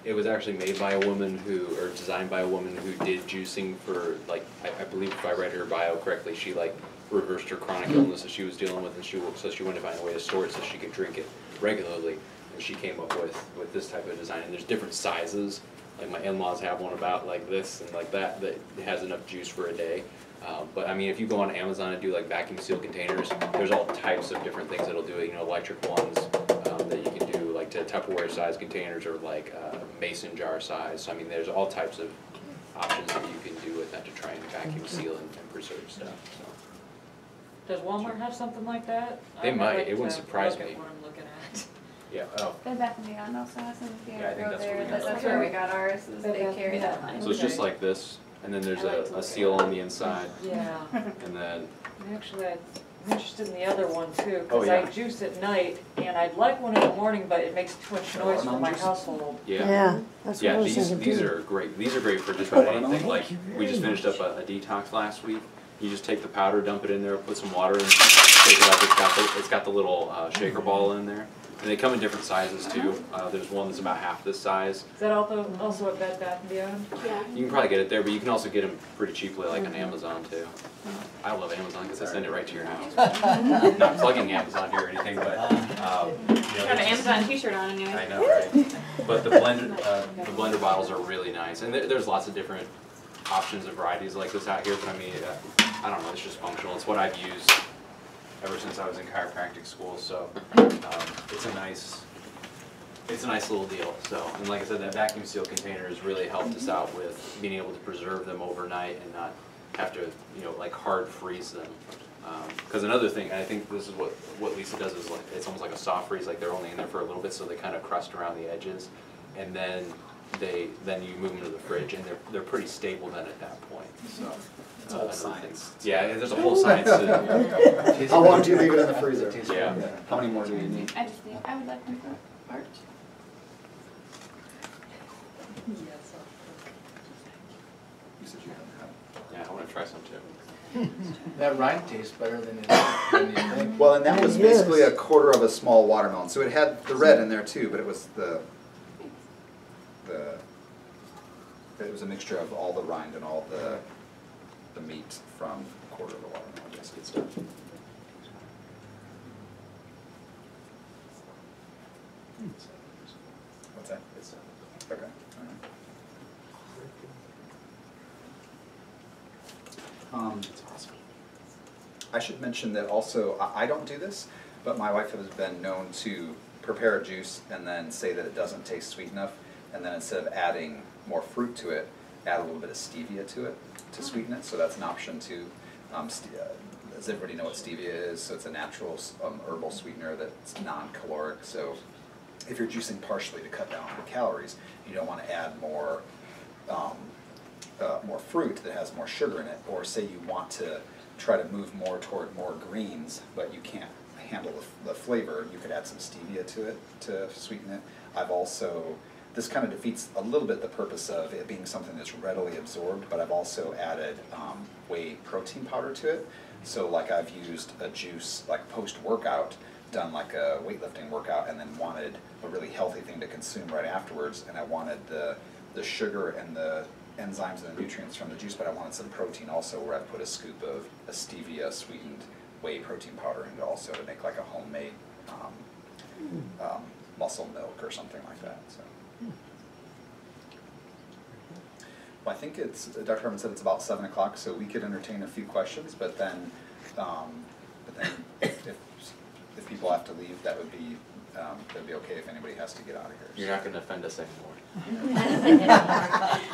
It was actually made by a woman who, or designed by a woman who did juicing for, like, I believe if I read her bio correctly, she like reversed her chronic illness that she was dealing with, and so she wanted to find a way to store it so she could drink it regularly, and she came up with this type of design. And there's different sizes. Like my in-laws have one about like this and like that has enough juice for a day. But I mean, if you go on Amazon and do like vacuum seal containers, there's all types of different things that'll do it. You know, electric ones that you can do. To Tupperware size containers, or like mason jar size. So I mean, there's all types of options that you can do with that to try and vacuum seal and preserve stuff. So. Does Walmart have something like that? They might. It wouldn't surprise me. What I'm looking at. Yeah. Oh. Bed Bath & Beyond also has some if you ever go there. That's where we got ours. Is they carry that line. So it's just like this, and then there's a seal on the inside. Yeah. And then. Actually, I'm interested in the other one too, because I juice at night, and I'd like one in the morning, but it makes too much noise for my household. Yeah. Yeah. That's what I was thinking. These are great. These are great for just about anything. Like we just finished up a detox last week. You just take the powder, dump it in there, put some water in, shake it up. It's got the little shaker ball in there. And they come in different sizes too. There's one that's about half this size. Is that also at Bed Bath & Beyond? Yeah. You can probably get it there, but you can also get them pretty cheaply, like on Amazon too. I love Amazon because they send it right to your house. I'm not plugging Amazon here or anything, but you know, have an Amazon T-shirt on anyway. I know, right? But the blender bottles are really nice, and there's lots of different options and varieties like this out here. But I mean, I don't know. It's just functional. It's what I've used ever since I was in chiropractic school, so it's a nice little deal. So, and like I said, that vacuum seal container has really helped us out with being able to preserve them overnight and not have to, you know, like hard freeze them. Because another thing, and I think this is what Lisa does, is like it's almost like a soft freeze, like they're only in there for a little bit, so they kind of crust around the edges, and then you move them to the fridge, and they're pretty stable then at that point. So. It's all science. Yeah, there's a whole science to it. How long do you leave it in the freezer? Yeah. How many more do you need? I just need, I would like one for March. Yes. You said you haven't had. Yeah, I want to try some too. That rind tastes better than you think. Well, and that was basically a quarter of a small watermelon. So it had the red in there too, but it was it was a mixture of all the rind and all the meat from a quarter of a watermelon. That's good stuff. What's that? It's okay. All right. I should mention that also, I don't do this, but my wife has been known to prepare a juice and then say that it doesn't taste sweet enough, and then instead of adding more fruit to it, add a little bit of stevia to it to sweeten it. So that's an option too. Does everybody know what stevia is? So it's a natural herbal sweetener that's non-caloric. So if you're juicing partially to cut down on the calories, you don't want to add more fruit that has more sugar in it. Or say you want to try to move more toward more greens, but you can't handle the flavor, you could add some stevia to it to sweeten it. This kind of defeats a little bit the purpose of it being something that's readily absorbed, but I've also added whey protein powder to it. So like I've used a juice, like post-workout, done like a weightlifting workout, and then wanted a really healthy thing to consume right afterwards, and I wanted the sugar and the enzymes and the nutrients from the juice, but I wanted some protein also, where I put a scoop of a stevia sweetened whey protein powder in it also, to make like a homemade muscle milk or something like that. So. Well, I think it's, Dr. Hartman said it's about 7 o'clock, so we could entertain a few questions, but then if people have to leave, that would be that'd be okay if anybody has to get out of here. So. You're not going to offend us anymore.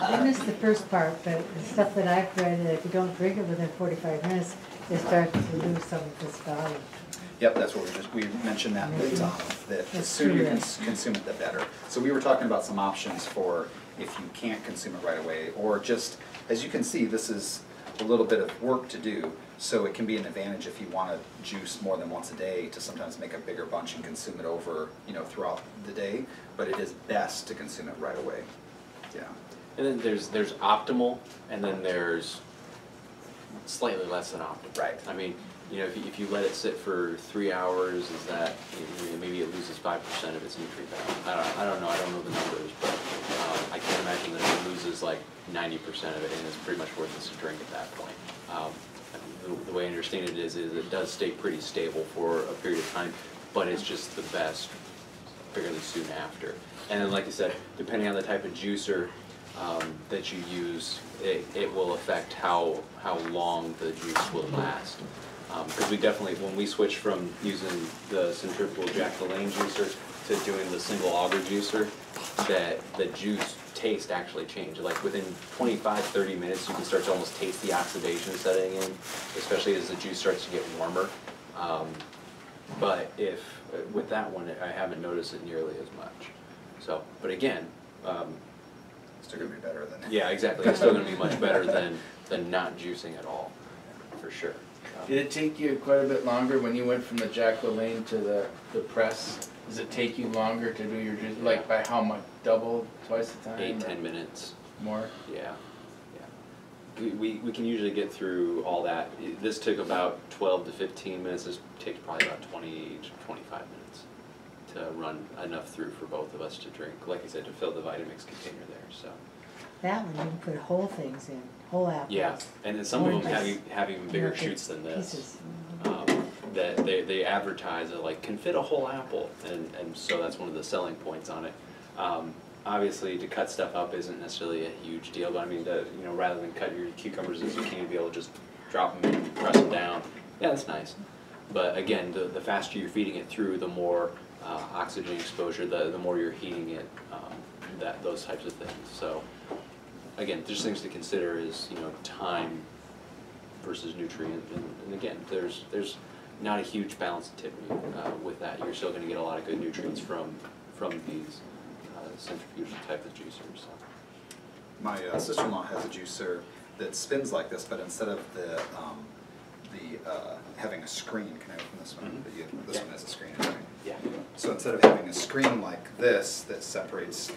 I missed the first part, but the stuff that I've read, that if you don't drink it within 45 minutes, it starts to lose some of this value. Yep, that's what we mentioned that the sooner you can consume it, the better. So we were talking about some options for if you can't consume it right away, or just, as you can see, this is a little bit of work to do, so it can be an advantage if you want to juice more than once a day to sometimes make a bigger bunch and consume it over, you know, throughout the day, but it is best to consume it right away. Yeah. And then there's optimal, and then there's slightly less than optimal. Right. I mean, you know, if you let it sit for 3 hours, is that, you know, maybe it loses 5% of its nutrient value. I don't know the numbers, but I can't imagine that it loses like 90% of it, and it's pretty much worthless to drink at that point. The way I understand it is it does stay pretty stable for a period of time, but it's just the best fairly soon after. And then, like I said, depending on the type of juicer that you use, it will affect how long the juice will last. Because we definitely, when we switched from using the centrifugal Jack LaLanne juicer to doing the single auger juicer, that the juice taste actually changed. Like within 25-30 minutes, you can start to almost taste the oxidation setting in, especially as the juice starts to get warmer. But if with that one, I haven't noticed it nearly as much. So, but again, it's still gonna be better than that. Yeah, exactly. It's still gonna be much better than not juicing at all, for sure. Did it take you quite a bit longer when you went from the Jack LaLanne to the press? Does it take you longer to do your juice? Yeah. Like by how much? Double, twice the time? 8, 10 minutes. More? Yeah. We can usually get through all that. This took about 12 to 15 minutes. This takes probably about 20 to 25 minutes to run enough through for both of us to drink. Like I said, to fill the Vitamix container there. So that one, you can put whole things in, whole apples. Yeah, and then some of them have even bigger shoots than this. That they advertise it like can fit a whole apple, and so that's one of the selling points on it. Obviously, to cut stuff up isn't necessarily a huge deal, but I mean, to, you know, rather than cut your cucumbers as you can, be able to just drop them and press them down. Yeah, that's nice. But again, the faster you're feeding it through, the more oxygen exposure, the more you're heating it, those types of things. So again, just things to consider is, you know, time versus nutrient, and again, there's not a huge balance typically with that. You're still going to get a lot of good nutrients from these centrifugal type of juicers. So. My sister-in-law has a juicer that spins like this, but instead of having a screen, can I open this one? Mm-hmm. This one has a screen, right? Yeah. So instead of having a screen like this that separates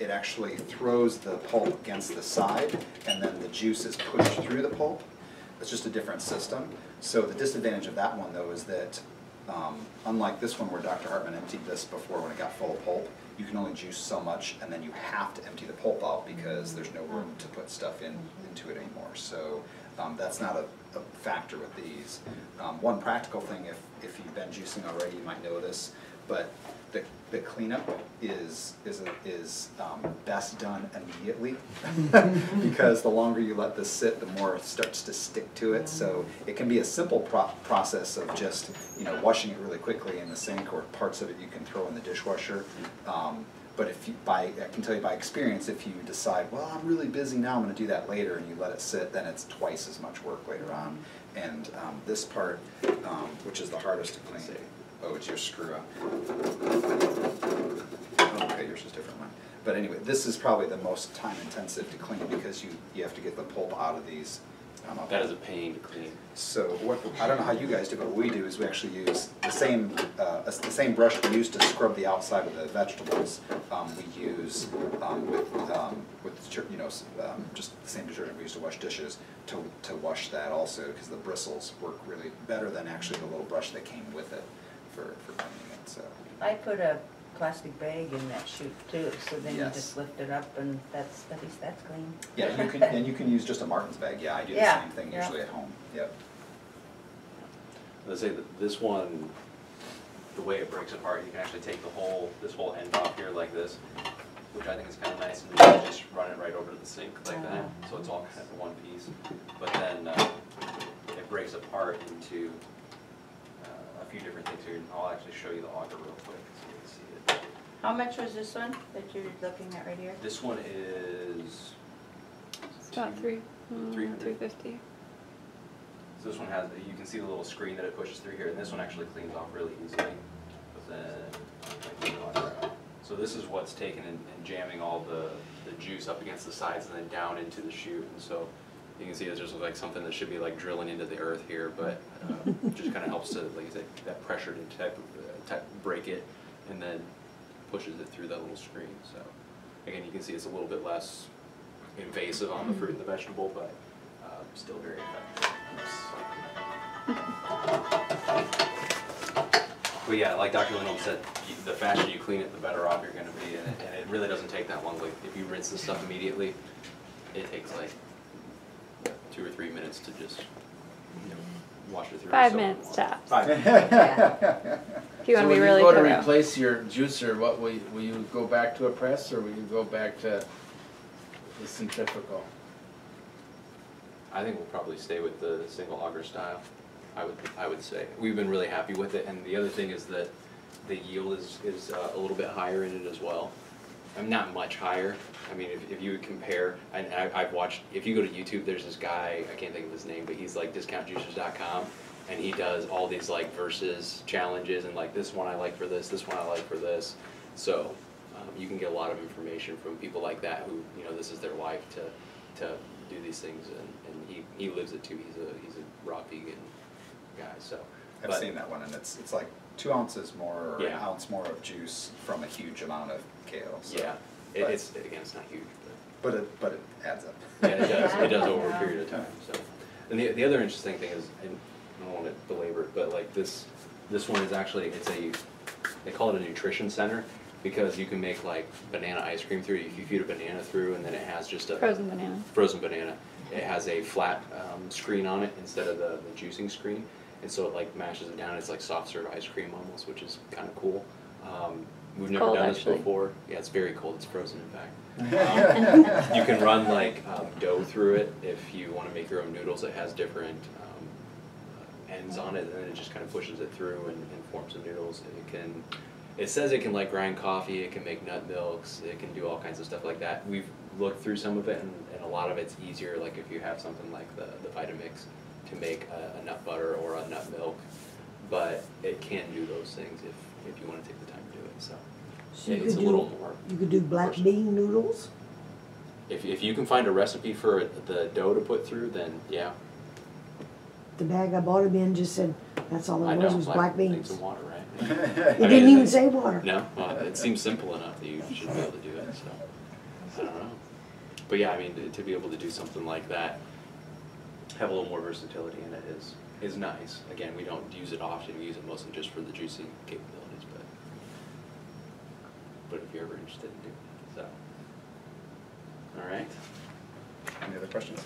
it actually throws the pulp against the side, and then the juice is pushed through the pulp. It's just a different system. So the disadvantage of that one, though, is that unlike this one where Dr. Hartman emptied this before when it got full of pulp, you can only juice so much, and then you have to empty the pulp out because there's no room to put stuff into it anymore. So that's not a factor with these. One practical thing, if you've been juicing already, you might know this, but the cleanup is best done immediately because the longer you let this sit, the more it starts to stick to it. So it can be a simple process of just, you know, washing it really quickly in the sink, or parts of it you can throw in the dishwasher. But if you, I can tell you by experience, if you decide, well, I'm really busy now, I'm going to do that later, and you let it sit, then it's twice as much work later on. And this part, which is the hardest to clean. Oh, it's your screw up. Okay, yours is a different one. But anyway, this is probably the most time intensive to clean because you have to get the pulp out of these. That is a pain to clean. So what, I don't know how you guys do, but what we do is we actually use the same brush we use to scrub the outside of the vegetables. We use just the same detergent we use to wash dishes to wash that also, because the bristles work really better than actually the little brush that came with it. For cleaning it, so. I put a plastic bag in that chute too, so then you just lift it up, and that's at least that's clean. Yeah, you can, and you can use just a Martin's bag. Yeah, I do the same thing usually at home. Yep. Let's say that this one, the way it breaks apart, you can actually take this whole end off here like this, which I think is kind of nice, and then you just run it right over to the sink like that, so it's all kind of one piece. But then it breaks apart into few different things here, and I'll actually show you the auger real quick so you can see it. How much was this one that you're looking at right here? This one is about $350. So this one has, you can see the little screen that it pushes through here, and this one actually cleans off really easily. But then so this is what's taken and jamming all the juice up against the sides and then down into the chute, and so you can see it's just like something that should be like drilling into the earth here, but just kind of helps to, like I said, that pressure to break it, and then pushes it through that little screen. So again, you can see it's a little bit less invasive on the fruit and the vegetable, but still very effective. But yeah, like Dr. Lindholm said, the faster you clean it, the better off you're going to be, and it really doesn't take that long. Like if you rinse this stuff immediately, it takes like 2 or 3 minutes to just, you know, wash it through. 5 minutes tops. 5 minutes. Yeah. If you want to be really thorough. So when you go to replace your juicer, what will you go back to a press, or will you go back to the centrifugal? I think we'll probably stay with the single auger style. I would say we've been really happy with it, and the other thing is that the yield is a little bit higher in it as well. I'm not much higher. I mean, if you would compare, and I've watched, if you go to YouTube, there's this guy, I can't think of his name, but he's like discountjuicers.com, and he does all these like versus challenges, and like this one I like for this one I like for this. So you can get a lot of information from people like that who, you know, this is their life to do these things, and he lives it too. He's a raw vegan guy, so. I've seen that one, and it's like 2 ounces more, or an ounce more of juice from a huge amount of kale. So. Yeah, it's again, it's not huge, but it adds up. Yeah, it does. It does over a period of time. So, and the other interesting thing is, and I don't want to belabor it, but like this one is actually they call it a nutrition center, because you can make like banana ice cream through. If you feed a banana through, and then it has just a frozen banana. It has a flat screen on it instead of the juicing screen. And so it like mashes it down. It's like soft serve ice cream almost, which is kind of cool. We've never done this before. Yeah, it's very cold. It's frozen, in fact. You can run like dough through it if you want to make your own noodles. It has different ends on it, and then it just kind of pushes it through and forms the noodles. And it can, it says it can like grind coffee. It can make nut milks. It can do all kinds of stuff like that. We've looked through some of it, and a lot of it's easier. Like if you have something like the Vitamix, to make a nut butter or a nut milk, but it can do those things if you want to take the time to do it. So it's a little more. You could do black bean noodles? If you can find a recipe for the dough to put through, then yeah. The bag I bought it in just said that's all it was black beans. And water, right? It didn't even say water. No, well, it seems simple enough that you should be able to do it. So I don't know. But yeah, I mean, to be able to do something like that, have a little more versatility in it is nice. Again, we don't use it often. We use it mostly just for the juicing capabilities, but if you're ever interested in doing it. So, all right. Any other questions?